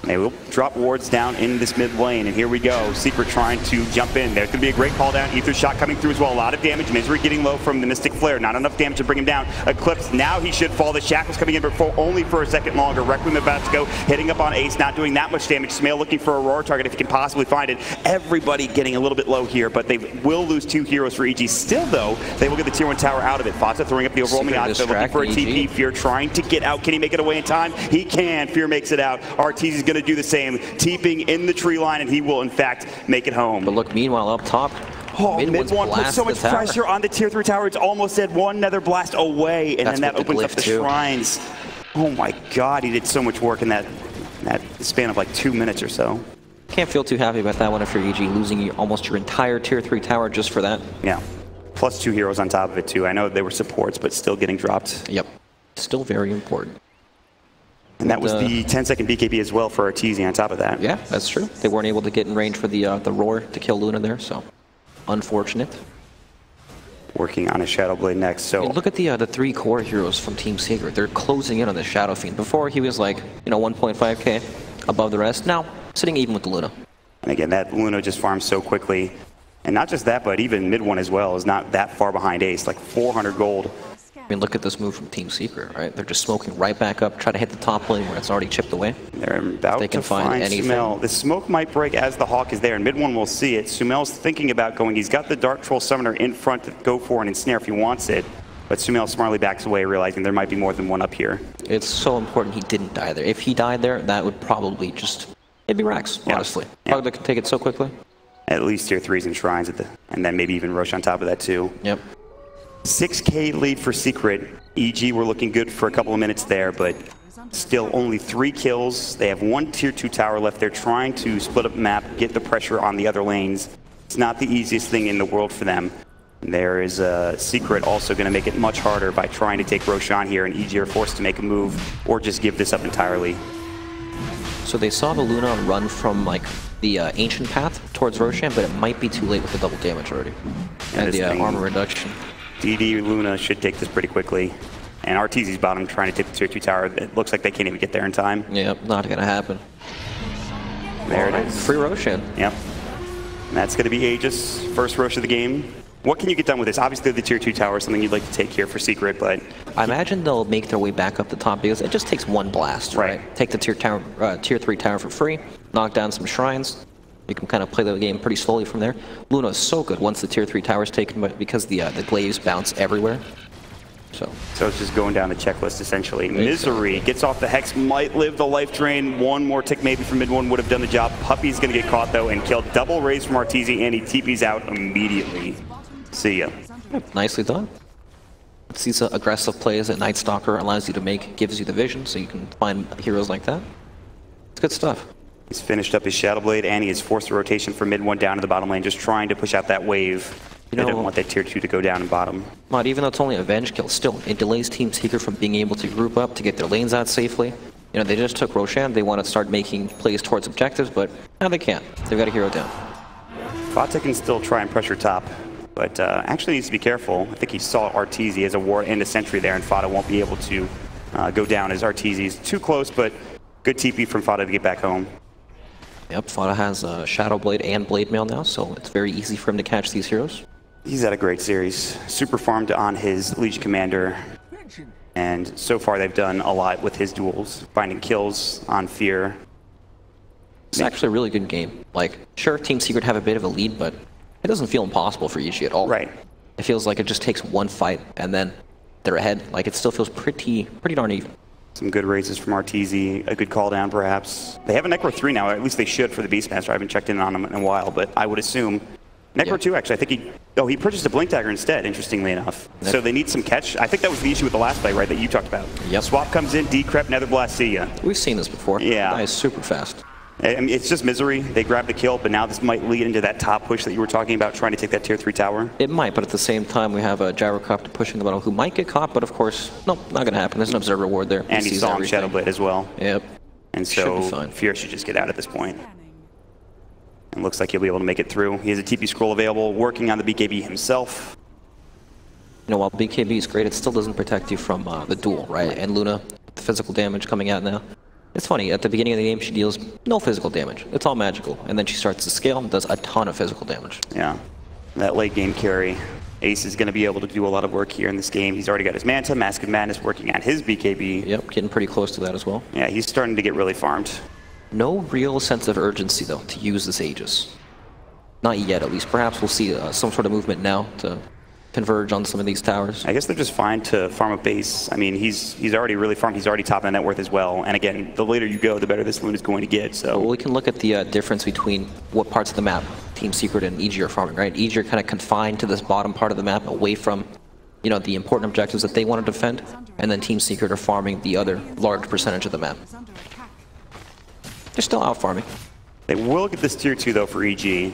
They will drop wards down in this mid lane, and here we go. Secret trying to jump in. There's going to be a great call down. Aether shot coming through as well. A lot of damage. Misery getting low from the Mystic Flare. Not enough damage to bring him down. Eclipse, now he should fall. The Shackle's coming in, but only for a second longer. Requiem about to go. Hitting up on Ace, not doing that much damage. Sumail looking for a Roar target if he can possibly find it. Everybody getting a little bit low here, but they will lose two heroes for EG. Still, though, they will get the Tier 1 tower out of it. Fata throwing up the overwhelming odds. They're looking for a TP. Fear trying to get out. Can he make it away in time? He can. Fear makes it out. Arteezy's going to do the same, teeping in the tree line, and he will in fact make it home. But look, meanwhile up top, MidOne puts so much pressure on the Tier 3 tower. It's almost dead. One Nether Blast away, and then that opens up the shrines. Oh my god, he did so much work in that span of like 2 minutes or so. Can't feel too happy about that one if you're EG, losing almost your entire Tier 3 tower just for that. Yeah, plus two heroes on top of it too. I know they were supports, but still getting dropped. Yep, still very important. And that was the 10-second BKB as well for Arteezy on top of that. Yeah, that's true. They weren't able to get in range for the Roar to kill Luna there, so unfortunate. Working on a Shadow Blade next, so... I mean, look at the three core heroes from Team Secret. They're closing in on the Shadow Fiend. Before, he was like, you know, 1.5k above the rest. Now, sitting even with the Luna. And again, that Luna just farms so quickly. And not just that, but even MidOne as well is not that far behind Ace, like 400 gold. I mean, look at this move from Team Secret, right? They're just smoking right back up, try to hit the top lane where it's already chipped away. They're about to find Sumail. The smoke might break as the Hawk is there, and MidOne will see it. Sumail's thinking about going. He's got the Dark Troll Summoner in front to go for an ensnare if he wants it. But Sumail smartly backs away, realizing there might be more than one up here. It's so important he didn't die there. If he died there, that would probably just... It'd be Brax, honestly. Yeah. Probably could take it so quickly. At least Tier 3s and Shrines, and then maybe even Rosh on top of that, too. Yep. 6k lead for Secret. EG were looking good for a couple of minutes there, but still only 3 kills. They have one Tier 2 tower left. They're trying to split up map, get the pressure on the other lanes. It's not the easiest thing in the world for them. There is Secret also going to make it much harder by trying to take Roshan here, and EG are forced to make a move or just give this up entirely. So they saw the Luna run from like the ancient path towards Roshan, but it might be too late with the double damage already and the armor reduction. DD Luna should take this pretty quickly. And Arteezy's bottom trying to take the Tier 2 tower. It looks like they can't even get there in time. Yep, not going to happen. There it is. Free Roshan. Yep. And that's going to be Aegis. First Rosh of the game. What can you get done with this? Obviously, the tier 2 tower is something you'd like to take here for Secret, but... I imagine they'll make their way back up the top because it just takes one blast, right? Take the tier 3 tower for free, knock down some shrines. You can kind of play the game pretty slowly from there. Luna is so good once the tier 3 tower is taken, but because the glaives bounce everywhere. So it's just going down the checklist, essentially. Misery gets off the Hex, might live the Life Drain. One more tick maybe from MidOne would have done the job. Puppey's going to get caught, though, and killed. Double raise from Arteezy, and he TP's out immediately. See ya. Nicely done. It's these aggressive plays that Night Stalker allows you to make, gives you the vision, so you can find heroes like that. It's good stuff. He's finished up his Shadow Blade, and he has forced a rotation from MidOne down to the bottom lane, just trying to push out that wave. You know, don't want that tier 2 to go down and bottom. Mod, even though it's only a Venge kill, still, it delays Team Secret from being able to group up to get their lanes out safely. You know, they just took Roshan, they want to start making plays towards objectives, but now they can't. They've got a hero down. Fata can still try and pressure top, but actually needs to be careful. I think he saw Arteezy as a ward and a sentry there, and Fata won't be able to go down as Arteezy's too close, but good TP from Fata to get back home. Yep, Fata has Shadow Blade and Blade Mail now, so it's very easy for him to catch these heroes. He's had a great series, super farmed on his Legion Commander, and so far they've done a lot with his duels, finding kills on Fear. It's actually a really good game. Like, sure, Team Secret have a bit of a lead, but it doesn't feel impossible for EG at all. Right. It feels like it just takes one fight, and then they're ahead. Like, it still feels pretty darn even. Some good raises from Arteezy, a good call down, perhaps. They have a Necro 3 now, or at least they should for the Beastmaster. I haven't checked in on him in a while, but I would assume... Necro 2, actually, I think he purchased a Blink Dagger instead, interestingly enough. So they need some catch. I think that was the issue with the last play, right, that you talked about. Yep. Swap comes in, Decrep, Nether Blast, see ya. We've seen this before. Yeah. That is super fast. I mean, it's just Misery. They grabbed the kill, but now this might lead into that top push that you were talking about, trying to take that tier 3 tower. It might, but at the same time, we have a Gyrocopter pushing the bottom, who might get caught, but of course, nope, not going to happen. There's an Observer Ward there. And he saw him Shadow Blade as well. Yep. And so Fear should just get out at this point. And looks like he'll be able to make it through. He has a TP scroll available, working on the BKB himself. You know, while BKB is great, it still doesn't protect you from the duel, right? And Luna, the physical damage coming out now. It's funny, at the beginning of the game, she deals no physical damage. It's all magical. And then she starts to scale and does a ton of physical damage. Yeah. That late game carry. Ace is going to be able to do a lot of work here in this game. He's already got his Manta, Mask of Madness working on his BKB. Yep, getting pretty close to that as well. Yeah, he's starting to get really farmed. No real sense of urgency, though, to use this Aegis. Not yet, at least. Perhaps we'll see some sort of movement now to converge on some of these towers. I guess they're just fine to farm a base. I mean, he's already really farmed. He's already top of the net worth as well. And again, the later you go, the better this Luna is going to get. So well, we can look at the difference between what parts of the map Team Secret and EG are farming, right? EG are kind of confined to this bottom part of the map, away from, you know, the important objectives that they want to defend. And then Team Secret are farming the other large percentage of the map. They're still out farming. They will get this tier 2 though for EG.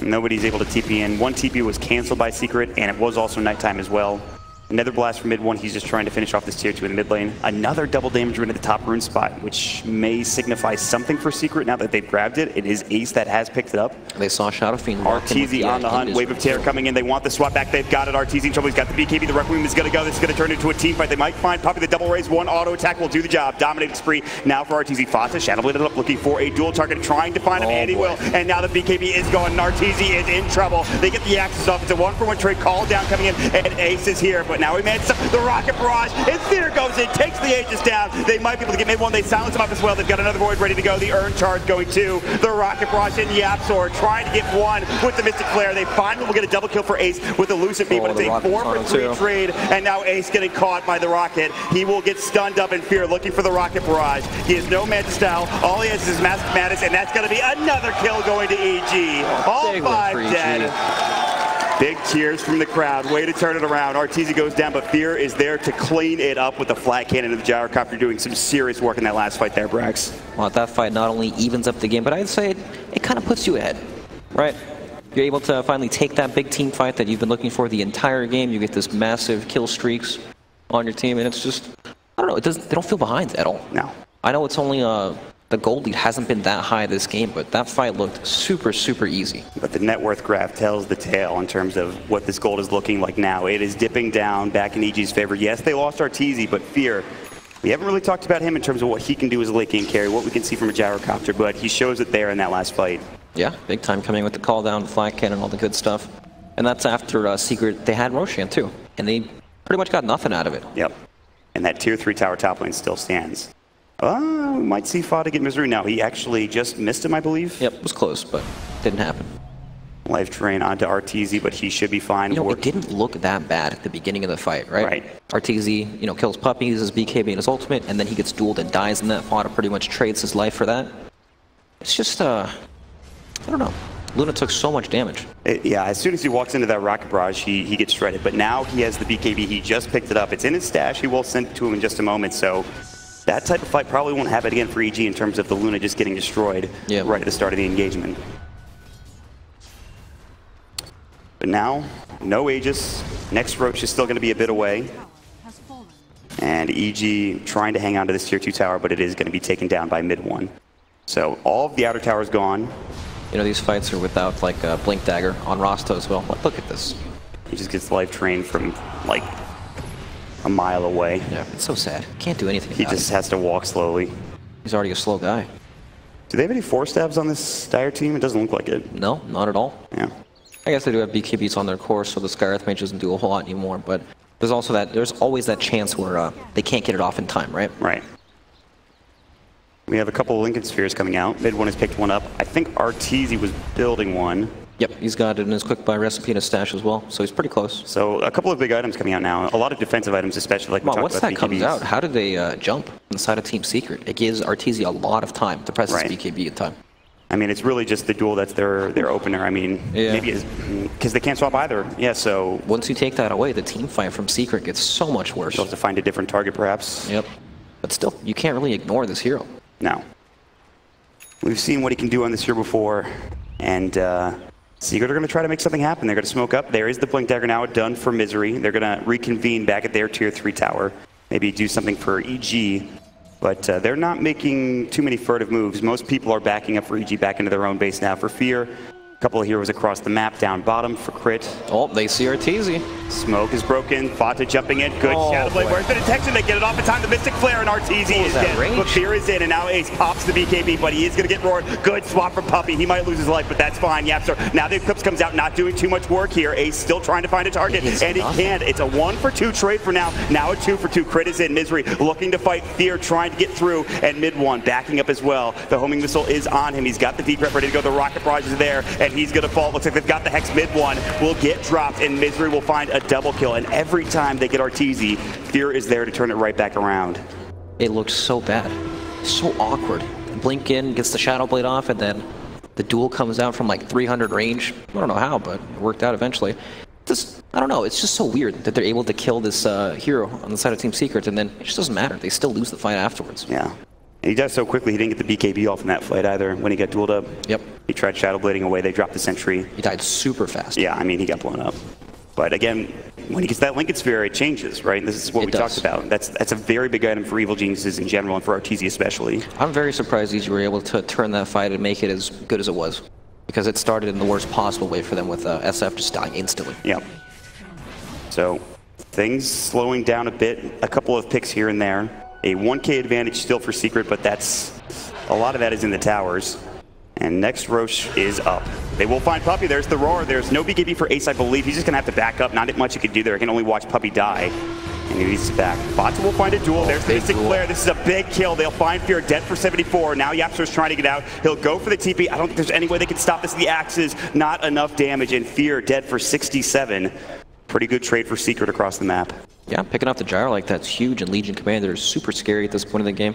Nobody's able to TP in. One TP was canceled by Secret, and it was also nighttime as well. Another blast from MidOne. He's just trying to finish off this tier 2 in the mid lane. Another double damage rune at the top rune spot, which may signify something for Secret now that they've grabbed it. It is Ace that has picked it up. They saw Shadow Fiend. Arteezy on the hunt. Wave of Terror coming in. They want the swap back. They've got it. Arteezy in trouble. He's got the BKB. The Requiem is going to go. This is going to turn into a team fight. They might find Puppey. The double raise. One auto attack will do the job. Dominating spree now for Arteezy. Fata Shadow Bladed up looking for a dual target, trying to find him, and he will. And now the BKB is gone. Arteezy is in trouble. They get the axes off. It's a one-for-one trade. Call down coming in, and Ace is here. But now we made some, the rocket barrage, and Fear goes in, takes the Aegis down. They might be able to get MidOne. They silence him up as well. They've got another void ready to go. The urn charge going to the rocket barrage, and YapzOr trying to get one with the Mystic Flare. They finally will get a double kill for Ace with the Lucid Beam, but it's a 4-for-3 trade, and now Ace getting caught by the rocket. He will get stunned up, and Fear looking for the rocket barrage. He has no Manta style. All he has is Mask of Madness, and that's going to be another kill going to EG. All five dead. Big cheers from the crowd. Way to turn it around. Arteezy goes down, but Fear is there to clean it up with the flat cannon of the Gyrocopter, doing some serious work in that last fight there, Brax. Well, that fight not only evens up the game, but I'd say it kind of puts you ahead, right? You're able to finally take that big team fight that you've been looking for the entire game. You get this massive kill streaks on your team, and it's just, I don't know, they don't feel behind at all. No. I know it's only the gold lead hasn't been that high this game, but that fight looked super, super easy. But the net worth graph tells the tale in terms of what this gold is looking like now. It is dipping down back in EG's favor. Yes, they lost Arteezy, but Fear, we haven't really talked about him in terms of what he can do as a late game carry, what we can see from a Gyrocopter, but he shows it there in that last fight. Yeah, big time coming with the call down, the flag cannon, all the good stuff. And that's after Secret, they had Roshan too. And they pretty much got nothing out of it. Yep. And that tier 3 tower top lane still stands. We might see Fata get Misery now. He actually just missed him, I believe. Yep, it was close, but didn't happen. Life Drain onto Arteezy, but he should be fine. You know, it didn't look that bad at the beginning of the fight, right? Right. Arteezy, you know, kills Puppey, uses BKB and his ultimate, and then he gets dueled and dies, and that Fata pretty much trades his life for that. It's just, I don't know. Luna took so much damage. Yeah, as soon as he walks into that rocket barrage, he gets shredded. But now he has the BKB. He just picked it up. It's in his stash. He will send it to him in just a moment. So that type of fight probably won't happen again for EG in terms of the Luna just getting destroyed right at the start of the engagement. But now, no Aegis. Next Roach is still going to be a bit away. And EG trying to hang on to this tier 2 tower, but it is going to be taken down by MidOne. So all of the outer tower is gone. You know, these fights are without, like, a Blink Dagger on Rasta as well. Look at this. He just gets Life Drain from, like, a mile away. Yeah, it's so sad. Can't do anything about it. He just has to walk slowly. He's already a slow guy. Do they have any 4-stabs on this dire team? It doesn't look like it. No, not at all. Yeah. I guess they do have BKBs on their core, so the Skywrath Mage doesn't do a whole lot anymore, but there's also that, there's always that chance where they can't get it off in time, right? Right. We have a couple of Lincoln Spheres coming out. MidOne has picked one up. I think Arteezy was building one. Yep, he's got it in his quick buy recipe and his stash as well, so he's pretty close. So a couple of big items coming out now. A lot of defensive items, especially like we talked about BKBs. Once that comes out, how do they jump inside of Team Secret? It gives Arteezy a lot of time to press his BKB in time. I mean, it's really just the duel that's their opener. I mean, maybe because they can't swap either. Yeah, so once you take that away, the team fight from Secret gets so much worse. You'll have to find a different target, perhaps. Yep. But still, you can't really ignore this hero. No. We've seen what he can do on this hero before, and Secret are going to try to make something happen. They're going to smoke up. There is the Blink Dagger now done for Misery. They're going to reconvene back at their tier 3 tower, maybe do something for EG. But they're not making too many furtive moves. Most people are backing up for EG back into their own base now. For Fear, a couple of heroes across the map, down bottom for Crit. Oh, they see Arteezy. Smoke is broken, Fata jumping in, good Shadow Blade. Where's the detection? They get it off in time, the Mystic Flare, and Arteezy is dead. But Fear is in, and now Ace pops the BKB, but he is going to get Roar. Good swap from Puppey. He might lose his life, but that's fine. YapzOr, now the Eclipse comes out, not doing too much work here. Ace still trying to find a target, and he can't. It's a 1-for-2 trade for now. Now a 2-for-2. Crit is in. Misery looking to fight Fear, trying to get through, and MidOne backing up as well. The homing missile is on him. He's got the deep rep ready to go. The rocket barrage is there, and he's going to fall. Looks like they've got the Hex. MidOne will get dropped, and Misery will find a double kill. And every time they get Arteezy, Fear is there to turn it right back around. It looked so bad. So awkward. Blink in, gets the Shadow Blade off, and then the Duel comes out from like 300 range. I don't know how, but it worked out eventually. Just, I don't know, it's just so weird that they're able to kill this hero on the side of Team Secret, and then it just doesn't matter. They still lose the fight afterwards. Yeah. And he died so quickly, he didn't get the BKB off in that fight either when he got dueled up. Yep. He tried Shadow Blading away, they dropped the sentry. He died super fast. Yeah, I mean, he got blown up. But again, when he gets that Lincoln Sphere, it changes, right? This is what we talked about. That's a very big item for Evil Geniuses in general, and for Arteezy especially. I'm very surprised these were able to turn that fight and make it as good as it was, because it started in the worst possible way for them, with SF just dying instantly. Yeah. So things slowing down a bit, a couple of picks here and there. A 1k advantage still for Secret, but that's a lot of that is in the towers. And next Roche is up. They will find Puppey. There's the Roar. There's no BKB for Ace, I believe. He's just going to have to back up. Not much he could do there. He can only watch Puppey die. And he's back. Fata will find a Duel. There's the Mystic Flare. This is a big kill. They'll find Fear dead for 74. Now YapzOr's trying to get out. He'll go for the TP. I don't think there's any way they can stop this. The Axes, not enough damage. And Fear dead for 67. Pretty good trade for Secret across the map. Yeah, picking up the gyro like that's huge. And Legion Commander is super scary at this point in the game.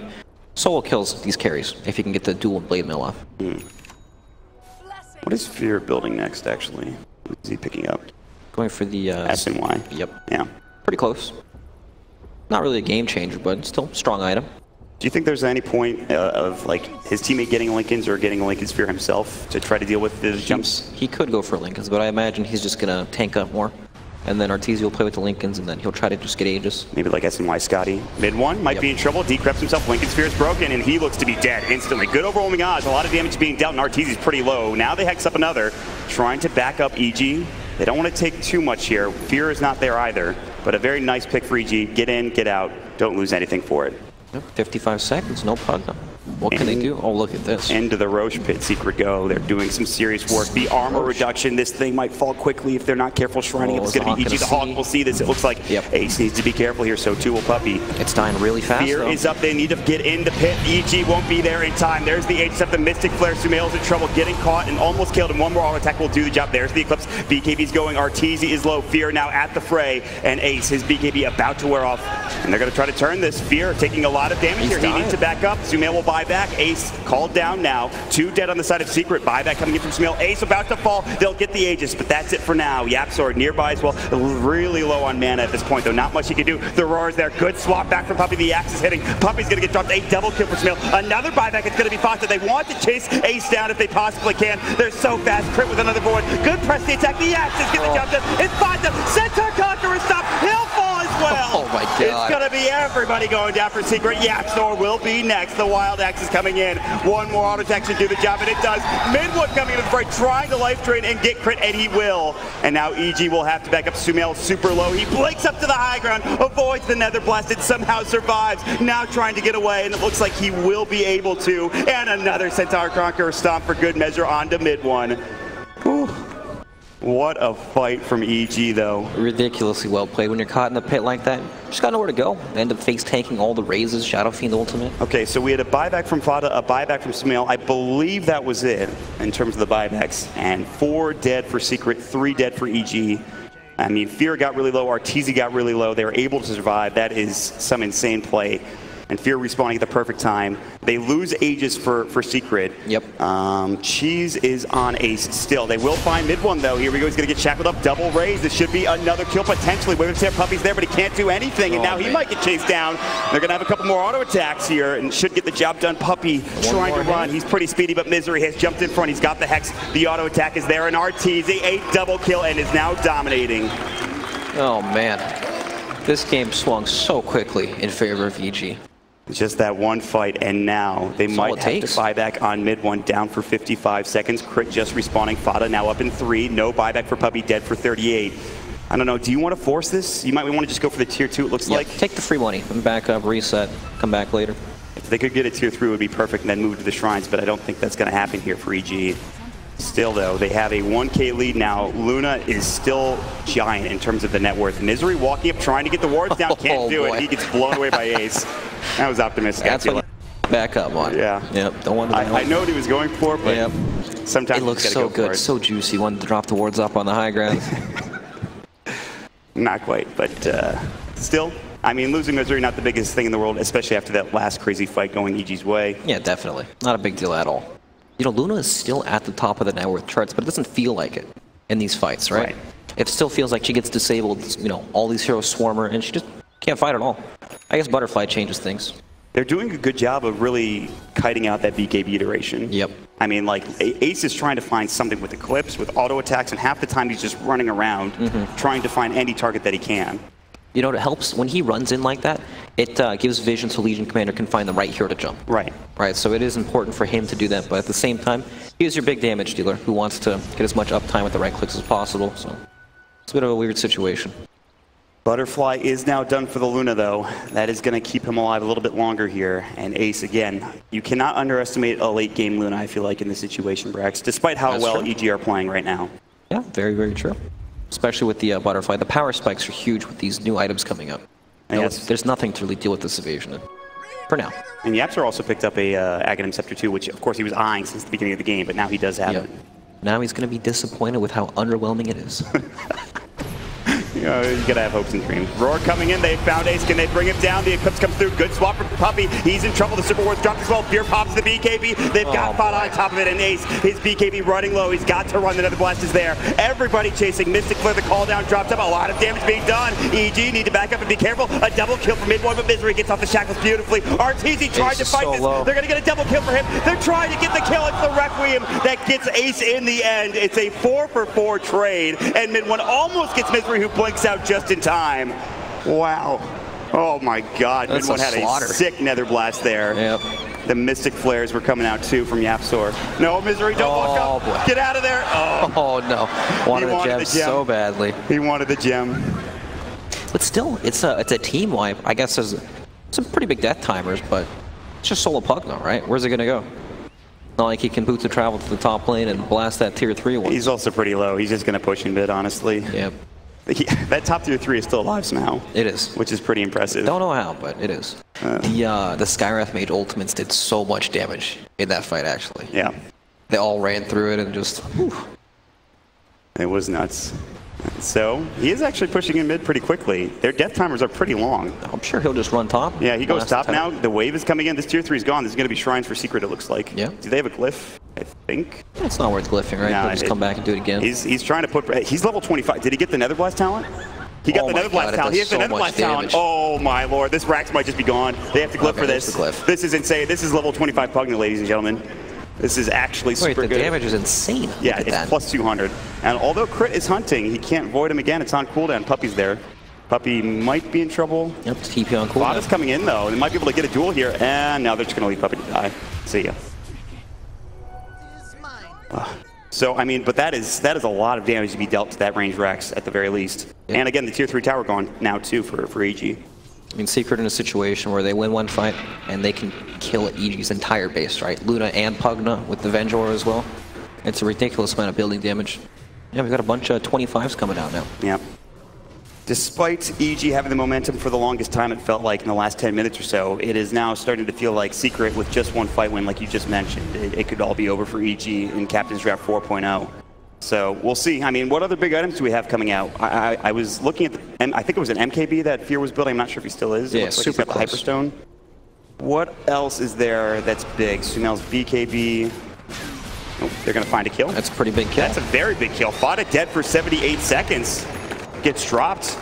Solo kills these carries if you can get the Duel and Blade Mill off. What is Fear building next, actually? What is he picking up? Going for the S and Y. Yep. Yeah. Pretty close. Not really a game changer, but still strong item. Do you think there's any point of like his teammate getting Lincolns or getting a Lincoln Sphere himself to try to deal with the jumps? He could go for Lincolns, but I imagine he's just gonna tank up more. And then Arteezy will play with the Lincolns, and then he'll try to just get Aegis. Maybe like SNY Scotty. MidOne might be in trouble. Decreps himself. Lincoln Sphere is broken, and he looks to be dead instantly. Good overwhelming odds. A lot of damage being dealt, and Arteezy's pretty low. Now they hex up another, trying to back up EG. They don't want to take too much here. Fear is not there either, but a very nice pick for EG. Get in, get out. Don't lose anything for it. 55 seconds, no Pugna. What can they do? Oh, look at this. Into the Roche pit, Secret go. They're doing some serious work. The armor reduction, this thing might fall quickly if they're not careful shrining. It's going to be easy. The Hawk will see this, it looks like. Yep. Ace needs to be careful here, so too will Puppey. It's dying really fast, Fear is up, they need to get in the pit. EG won't be there in time. There's the H-step, the Mystic Flare. Sumail's in trouble, getting caught and almost killed. And one more auto attack will do the job. There's the Eclipse. BKB's going, Arteezy is low. Fear now at the fray, and Ace, his BKB about to wear off. And they're going to try to turn this. Fear taking a lot of damage here. He needs to back up. Sumail will buy back. Ace called down now. Two dead on the side of Secret. Buyback coming in from Sumail. Ace about to fall. They'll get the Aegis, but that's it for now. YapzOr nearby as well. Really low on mana at this point, though. Not much he can do. The Roar is there. Good swap back from Puppey. The Axe is hitting. Puppy's going to get dropped. A double kill for Sumail. Another buyback. It's going to be Fata. They want to chase Ace down if they possibly can. They're so fast. Crit with another board. Good press the attack. The Axe is getting jumped up. It's Fata. Centaur Conqueror stopped. He'll fall as well. Oh my God. It's going to be everybody going down for Secret. YapzOr will be next. The Wild Axe is coming in. One more auto attack should do the job, and it does. MidOne coming in with the fray, trying to Life Drain and get Crit, and he will. And now EG will have to back up. Sumail super low. He blinks up to the high ground, avoids the Nether Blast, and somehow survives. Now trying to get away, and it looks like he will be able to. And another Centaur Conqueror stomp for good measure onto MidOne. Ooh. What a fight from EG, though. Ridiculously well played. When you're caught in the pit like that, you just got nowhere to go. They end up face tanking all the raises, Shadow Fiend ultimate. Okay, so we had a buyback from Fata, a buyback from Sumail. I believe that was it in terms of the buybacks. And 4 dead for Secret, 3 dead for EG. I mean, Fear got really low, Arteezy got really low. They were able to survive. That is some insane play. And Fear respawning at the perfect time. They lose Aegis for Secret. Yep. Cheese is on Ace still. They will find MidOne, though. Here we go. He's going to get shackled up. Double raise. This should be another kill, potentially. Wave of Tear, Puppy's there, but he can't do anything. And now he might get chased down. They're going to have a couple more auto attacks here and should get the job done. Puppey trying to run. He's pretty speedy, but Misery has jumped in front. He's got the Hex. The auto attack is there. And Arteezy, a double kill, and is now dominating. Oh, man. This game swung so quickly in favor of EG. Just that one fight, and now they might have to buyback on MidOne, down for 55 seconds. Crit just respawning. Fata now up in 3. No buyback for Puppey, dead for 38. I don't know, do you want to force this? You might want to just go for the tier 2, it looks like. Take the free money and back up, reset, come back later. If they could get a tier 3, it would be perfect, and then move to the shrines, but I don't think that's going to happen here for EG. Still, though, they have a 1K lead now. Luna is still giant in terms of the net worth. Misery walking up, trying to get the wards down, can't do it. He gets blown away by Ace. That was optimistic. That's what back up on. Yeah. Yep. Don't want to I know what he was going for, but sometimes it looks so good, so juicy. Wanted to drop the wards up on the high ground. Not quite, but still. I mean, losing Misery, not the biggest thing in the world, especially after that last crazy fight going EG's way. Yeah, definitely. Not a big deal at all. You know, Luna is still at the top of the net worth charts, but it doesn't feel like it in these fights, right? It still feels like she gets disabled, you know, all these heroes swarm her, and she just can't fight at all. I guess Butterfly changes things. They're doing a good job of really kiting out that BKB duration. Yep. I mean, like, Ace is trying to find something with Eclipse, with auto attacks, and half the time he's just running around trying to find any target that he can. You know, it helps when he runs in like that. It gives vision so Legion Commander can find the right hero to jump. Right. Right, so it is important for him to do that, but at the same time, he is your big damage dealer who wants to get as much uptime with the right clicks as possible, so it's a bit of a weird situation. Butterfly is now done for the Luna, though. That is going to keep him alive a little bit longer here. And Ace, again, you cannot underestimate a late-game Luna, I feel like, in this situation, Brax, despite how EG are playing right now. Yeah, very, very true. Especially with the Butterfly. The power spikes are huge with these new items coming up. Yes. There's nothing to really deal with this evasion for now. And YapzOr also picked up a Aghanim Scepter 2, which of course he was eyeing since the beginning of the game, but now he does have it. Now he's going to be disappointed with how underwhelming it is. You gotta have hopes and dreams. Roar coming in, they found Ace, can they bring him down? The Eclipse comes through, good swap from Puppey, he's in trouble, the Super Ward's dropped as well, Fear pops the BKB, they've got Fata on top of it, and Ace, his BKB running low, he's got to run, the Nether Blast is there. Everybody chasing, Mystic Flare, the call down drops up, a lot of damage being done. EG need to back up and be careful, a double kill for MidOne, but Misery gets off the shackles beautifully. Arteezy tried to fight this, they're gonna get a double kill for him, they're trying to get the kill, it's the Requiem that gets Ace in the end. It's a 4-for-4 trade, and MidOne almost gets Misery, who blinks out just in time. Wow. Oh my God. MidOne had a sick Nether Blast there. Yep. The Mystic Flares were coming out too from YapzOr. No, Misery, don't walk up. Get out of there. Oh no. Wanted the gem so badly. He wanted the gem. But still, it's a team wipe. I guess there's some pretty big death timers, but just solo Pugna, right? Where's it going to go? Not like he can boot the travel to the top lane and blast that tier 3 one. He's also pretty low. He's just going to push in mid, honestly. Yeah. That top tier 3 is still alive somehow. It is. Which is pretty impressive. Don't know how, but it is. The Skywrath Mage ultimates did so much damage in that fight, actually. Yeah. They all ran through it and just... Whew. It was nuts. So, he is actually pushing in mid pretty quickly. Their death timers are pretty long. I'm sure he'll just run top. Yeah, he goes top now. The wave is coming in. This tier 3 is gone. There's going to be shrines for Secret, it looks like. Yeah. Do they have a glyph? I think. It's not worth glyphing, right? He'll just come back and do it again. He's trying to put... He's level 25. Did he get the Nether Blast talent? He got the Nether Blast talent. He has the Nether Blast talent. Oh, my lord. This Brax might just be gone. They have to glyph for this. This is insane. This is level 25 Pugna, ladies and gentlemen. This is actually super good. The damage is insane. Yeah, it's plus 200. And although Crit is hunting, he can't void him again. It's on cooldown. Puppy's there. Puppey might be in trouble. Yep, it's TP on cooldown. Fata's coming in, though. They might be able to get a duel here. And now they're just going to leave Puppey to die. See ya. So, I mean, but that is a lot of damage to be dealt to that range Brax, at the very least. Yep. And again, the tier 3 tower gone now, too, for EG. I mean, Secret in a situation where they win one fight and they can kill EG's entire base, right? Luna and Pugna with the VengefulSpirit as well. It's a ridiculous amount of building damage. Yeah, we've got a bunch of 25s coming out now. Yeah. Despite EG having the momentum for the longest time, it felt like in the last 10 minutes or so, it is now starting to feel like Secret with just one fight win, like you just mentioned. It could all be over for EG in Captain's Draft 4.0. So we'll see. I mean, what other big items do we have coming out? I was looking at the, I think it was an MKB that Fear was building. I'm not sure if he still is. It looks like he's got the Hyperstone. What else is there that's big? Sumail's BKB. Oh, they're going to find a kill. That's a pretty big kill. That's a very big kill. Fata dead for 78 seconds. Gets dropped.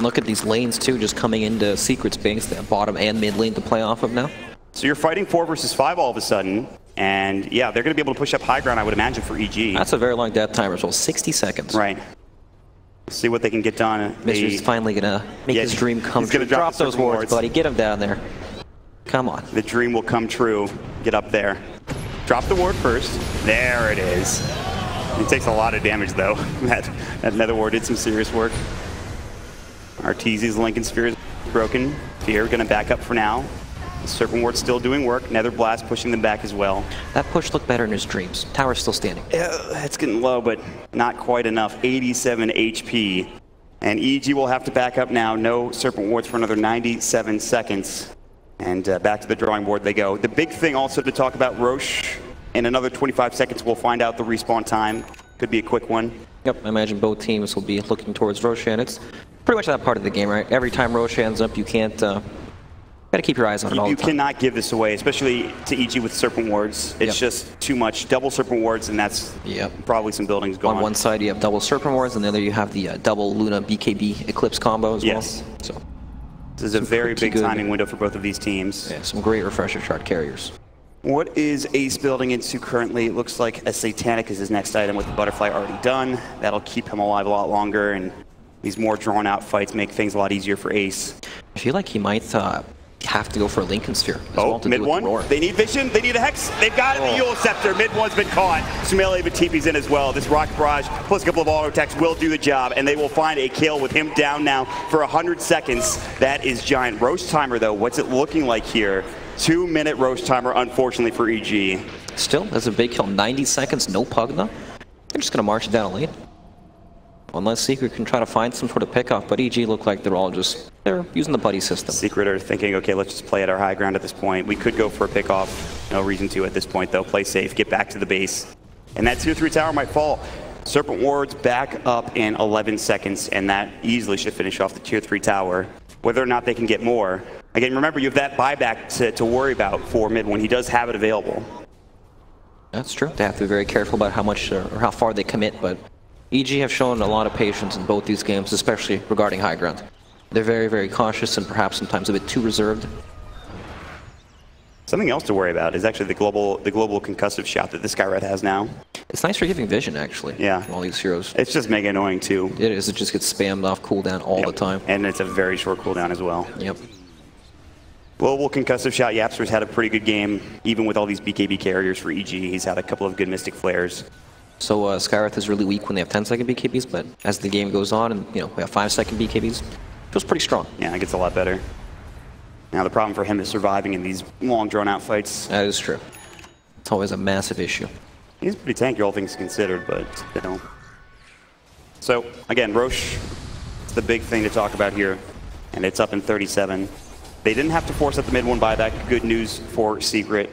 Look at these lanes, too, just coming into Secret's base, that bottom and mid lane to play off of now. So you're fighting 4 versus 5 all of a sudden. And yeah, they're going to be able to push up high ground, I would imagine, for EG. That's a very long death timer, so 60 seconds. Right. See what they can get done. Misery's finally going to make his dream come true. He's going to drop those wards, buddy. Get him down there. Come on. The dream will come true. Get up there. Drop the ward first. There it is. It takes a lot of damage, though. That Nether Ward did some serious work. Arteezy's Lincoln Spear is broken. Fear going to back up for now. Serpent Ward still doing work. Nether Blast pushing them back as well. That push looked better in his dreams. Tower's still standing. It's getting low, but not quite enough. 87 HP. And EG will have to back up now. No Serpent Wards for another 97 seconds. And back to the drawing board they go. The big thing also to talk about, Rosh. In another 25 seconds, we'll find out the respawn time. Could be a quick one. Yep, I imagine both teams will be looking towards Roshan. It's pretty much that part of the game, right? Every time Roshan's up, you can't... Gotta keep your eyes on it all the time. You cannot give this away, especially to EG with Serpent Wards. It's just too much. Double Serpent Wards, and that's probably some buildings gone. On one side, you have double Serpent Wards, and the other, you have the double Luna BKB Eclipse combo as well. So this is a very big timing window for both of these teams. Yeah, some great refresher chart carriers. What is Ace building into currently? It looks like a Satanic is his next item with the Butterfly already done. That'll keep him alive a lot longer, and these more drawn-out fights make things a lot easier for Ace. I feel like he might... have to go for a Lincoln Sphere. Oh, MidOne. They need vision. They need a Hex. They've got it. The Yule Scepter. MidOne's been caught. Sumail even TP's in as well. This Rock Barrage plus a couple of auto attacks will do the job, and they will find a kill with him down now for 100 seconds. That is giant. Roast timer, though, what's it looking like here? 2-minute roast timer, unfortunately, for EG. Still, that's a big kill. 90 seconds, no Pugna. They're just going to march it down a lane. Unless Secret can try to find some sort of pickoff, but EG look like they're all just, they're using the buddy system. Secret are thinking, okay, let's just play at our high ground at this point. We could go for a pickoff. No reason to at this point, though. Play safe, get back to the base. And that tier 3 tower might fall. Serpent Ward's back up in 11 seconds, and that easily should finish off the tier 3 tower. Whether or not they can get more. Again, remember, you have that buyback to worry about for MidOne. He does have it available. That's true. They have to be very careful about how much or how far they commit, but... EG have shown a lot of patience in both these games, especially regarding high ground. They're very, very cautious and perhaps sometimes a bit too reserved. Something else to worry about is actually the global concussive shot that this Skywrath has now. It's nice for giving vision, actually. Yeah. All these heroes. It's just mega annoying, too. It is. It just gets spammed off cooldown all the time. And it's a very short cooldown as well. Yep. Global concussive shot. YapzOr's had a pretty good game, even with all these BKB carriers for EG. He's had a couple of good Mystic Flares. So Skywrath is really weak when they have 10-second BKBs, but as the game goes on and, you know, we have 5-second BKBs, it feels pretty strong. Yeah, it gets a lot better. Now the problem for him is surviving in these long drawn-out fights. That is true. It's always a massive issue. He's pretty tanky, all things considered, but still. So, again, Rosh, it's the big thing to talk about here, and it's up in 37. They didn't have to force out the MidOne buyback. Good news for Secret.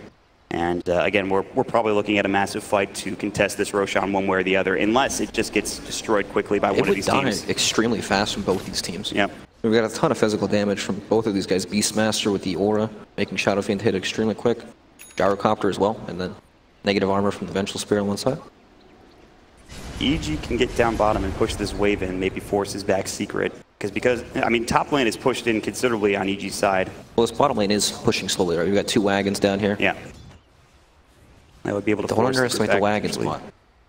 And again, we're probably looking at a massive fight to contest this Roshan one way or the other, unless it just gets destroyed quickly by one of these teams. It would dominate extremely fast from both these teams. Yep. We've got a ton of physical damage from both of these guys. Beastmaster with the aura, making Shadow Fiend hit extremely quick. Gyrocopter as well, and then negative armor from the Vengeful Spirit on one side. EG can get down bottom and push this wave in, maybe forces back Secret. Because, I mean, top lane is pushed in considerably on EG's side. Well, this bottom lane is pushing slowly, right? We've got two wagons down here. Yeah. That would be able to force underestimate the wagons actually.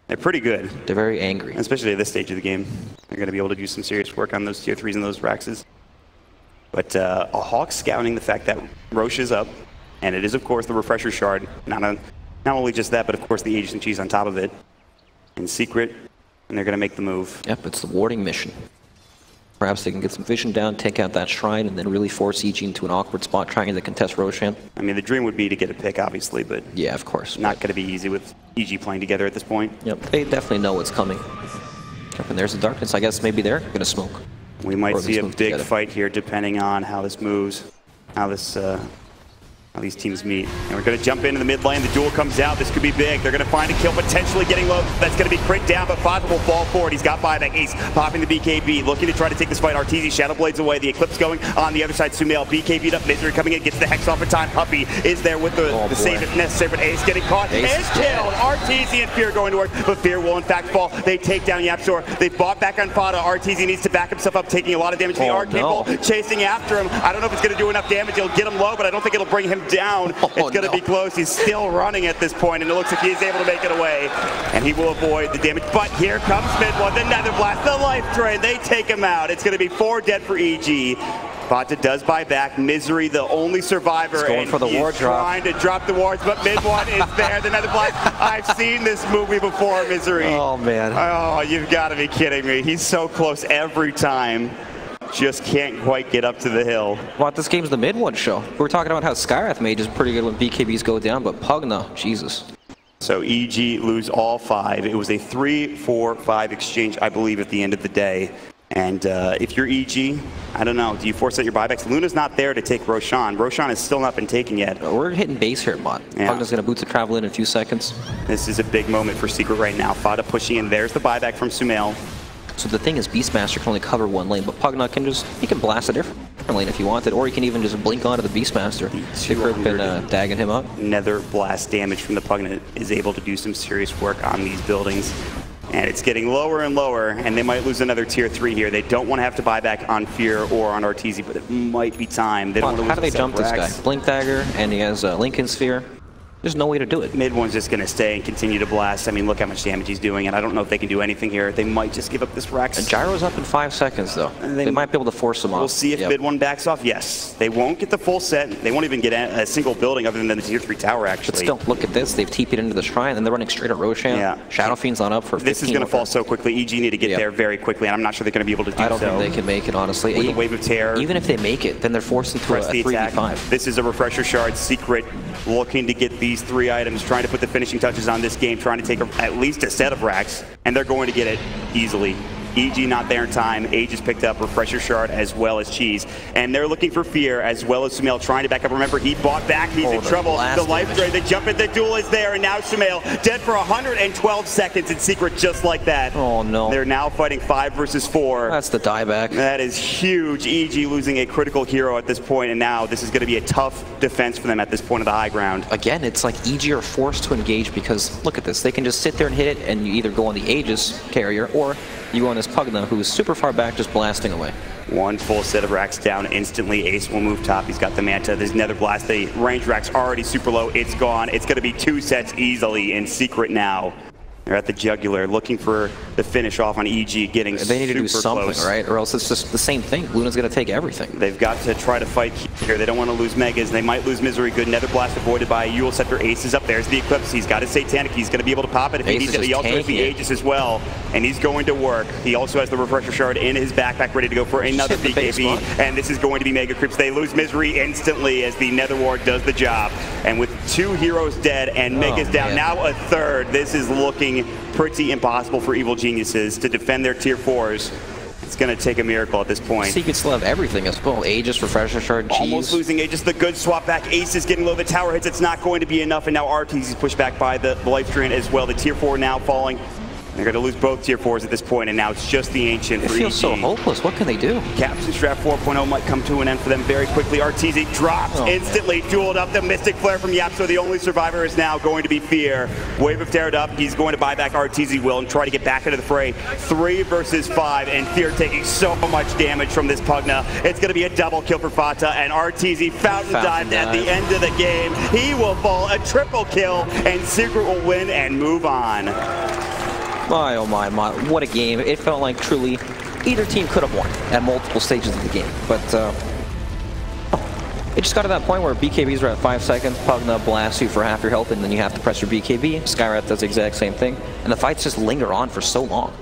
They're pretty good. They're very angry. Especially at this stage of the game. They're going to be able to do some serious work on those tier 3s and those Braxes. But a Hawk scouting the fact that Rosh is up, and it is, of course, the Refresher Shard. Not only just that, but, of course, the Aegis and Cheese on top of it. In Secret, and they're going to make the move. Yep, it's the warding mission. Perhaps they can get some vision down, take out that shrine, and then really force EG into an awkward spot trying to contest Roshan. I mean, the dream would be to get a pick, obviously, but... Yeah, of course. Not going to be easy with EG playing together at this point. Yep, they definitely know what's coming. Yep, and there's the darkness. I guess maybe they're going to smoke. We might see a big fight here, depending on how this moves, how these teams meet. And we're going to jump into the mid lane. The duel comes out. This could be big. They're going to find a kill, potentially getting low. That's going to be Crit down, but Fata will fall forward. He's got buyback. Ace popping the BKB, looking to try to take this fight. Arteezy shadow blades away. The Eclipse going on the other side. Sumail BKB'd up. Misery coming in, gets the Hex off in time. Puppey is there with the save if necessary, but Ace getting caught. Ace killed. Arteezy and Fear going to work, but Fear will in fact fall. They take down YapzOr. They bought back on Fata. Arteezy needs to back himself up, taking a lot of damage. They are capable chasing after him. I don't know if it's going to do enough damage. It'll get him low, but I don't think it'll bring him down. It's going to be close. He's still running at this point, and it looks like he's able to make it away. And he will avoid the damage. But here comes MidOne, the Nether Blast, the Life Drain. They take him out. It's going to be 4 dead for EG. Fata does buy back. Misery, the only survivor, he's going and for the ward drop. Trying to drop the wards, but MidOne is there. The Nether Blast. I've seen this movie before, Misery. Oh, man. Oh, you've got to be kidding me. He's so close every time. Just can't quite get up to the hill. Well, this game's the MidOne show. We're talking about how Skywrath Mage is pretty good when BKBs go down, but Pugna, Jesus. So EG lose all 5. It was a 3-4-5 exchange, I believe, at the end of the day. And if you're EG, I don't know, do you force out your buybacks? Luna's not there to take Roshan. Roshan has still not been taken yet. We're hitting base here, Mott. Yeah. Pugna's going to boots the travel in a few seconds. This is a big moment for Secret right now. Fata pushing in. There's the buyback from Sumail. So the thing is, Beastmaster can only cover one lane, but Pugna can he can blast a different lane if he wanted, or he can even just blink onto the Beastmaster. Secret and dagging him up. Nether Blast damage from the Pugna is able to do some serious work on these buildings. And it's getting lower and lower, and they might lose another tier 3 here. They don't want to have to buy back on Fear or on Arteezy, but it might be time. They don't want to lose. How do they jump this guy? Blink Dagger, and he has Lincoln Sphere. There's no way to do it. MidOne's just going to stay and continue to blast. I mean, look how much damage he's doing, and I don't know if they can do anything here. They might just give up this Rex. And Gyro's up in 5 seconds, though. They might be able to force him off. We'll see if MidOne backs off. Yes. They won't get the full set. They won't even get a single building other than the Tier 3 tower, actually. But still, look at this. They've TP'd into the Shrine, and they're running straight at Roshan. Yeah. Shadow Fiend's on up for 15. This is going to fall so quickly. EG need to get there very quickly, and I'm not sure they're going to be able to do so. I don't think they can make it, honestly. With a Wave of Terror. Even if they make it, then they're forced into a 3v5. This is a Refresher Shard. Secret looking to get these 3 items, trying to put the finishing touches on this game, trying to take at least a set of racks, and they're going to get it easily. EG not there in time. Aegis picked up Refresher Shard as well as Cheese. And they're looking for Fear as well as Sumail trying to back up. Remember, he bought back. He's in trouble. The Life Drain, they jump in. The Duel is there. And now Sumail dead for 112 seconds in Secret just like that. Oh, no. They're now fighting 5 versus 4. That's the dieback. That is huge. EG losing a critical hero at this point. And now this is going to be a tough defense for them at this point of the high ground. Again, it's like EG are forced to engage because, look at this. They can just sit there and hit it, and you either go on the Aegis carrier or you go on this Pugna, who is super far back, just blasting away. One full set of racks down instantly. Ace will move top. He's got the Manta. There's Nether Blast. The range rack's already super low. It's gone. It's going to be 2 sets easily in Secret now. They're at the jugular, looking for the finish off on EG, getting super close. They need to do something, right? Or else it's just the same thing. Luna's going to take everything. They've got to try to fight here. They don't want to lose Megas. They might lose Misery. Good. Nether Blast avoided by Yule Scepter. Ace is up. There's the Eclipse. He's got his Satanic. He's going to be able to pop it if he needs it. He also has the Aegis as well, and he's going to work. He also has the Refresher Shard in his backpack, ready to go for another BKB. And this is going to be Mega Creeps. They lose Misery instantly as the Nether Ward does the job. And with two heroes dead and Megas down, now a third, this is looking pretty impossible for Evil Geniuses to defend their tier 4s. It's going to take a miracle at this point. Secret still have everything as well. Aegis, Refresher Shard, G's. Almost losing Aegis. The good swap back. Ace is getting low. The tower hits. It's not going to be enough. And now Arteezy's pushed back by the Life Drain as well. The tier 4 now falling. They're going to lose both tier 4s at this point, and now it's just the Ancient. It feels so hopeless. What can they do? Captain Strap 4.0 might come to an end for them very quickly. Arteezy drops instantly, dueled up. The Mystic Flare from YapzOr. The only survivor is now going to be Fear. Wave of Terror up. He's going to buy back Arteezy will and try to get back into the fray. 3 versus 5, and Fear taking so much damage from this Pugna. It's going to be a double kill for Fata, and Arteezy fountain dived at the end of the game. He will fall a triple kill, and Secret will win and move on. My, oh my, my, what a game. It felt like truly either team could have won at multiple stages of the game. But it just got to that point where BKBs were at 5 seconds, Pugna blasts you for half your health, and then you have to press your BKB. Skywrath does the exact same thing. And the fights just linger on for so long.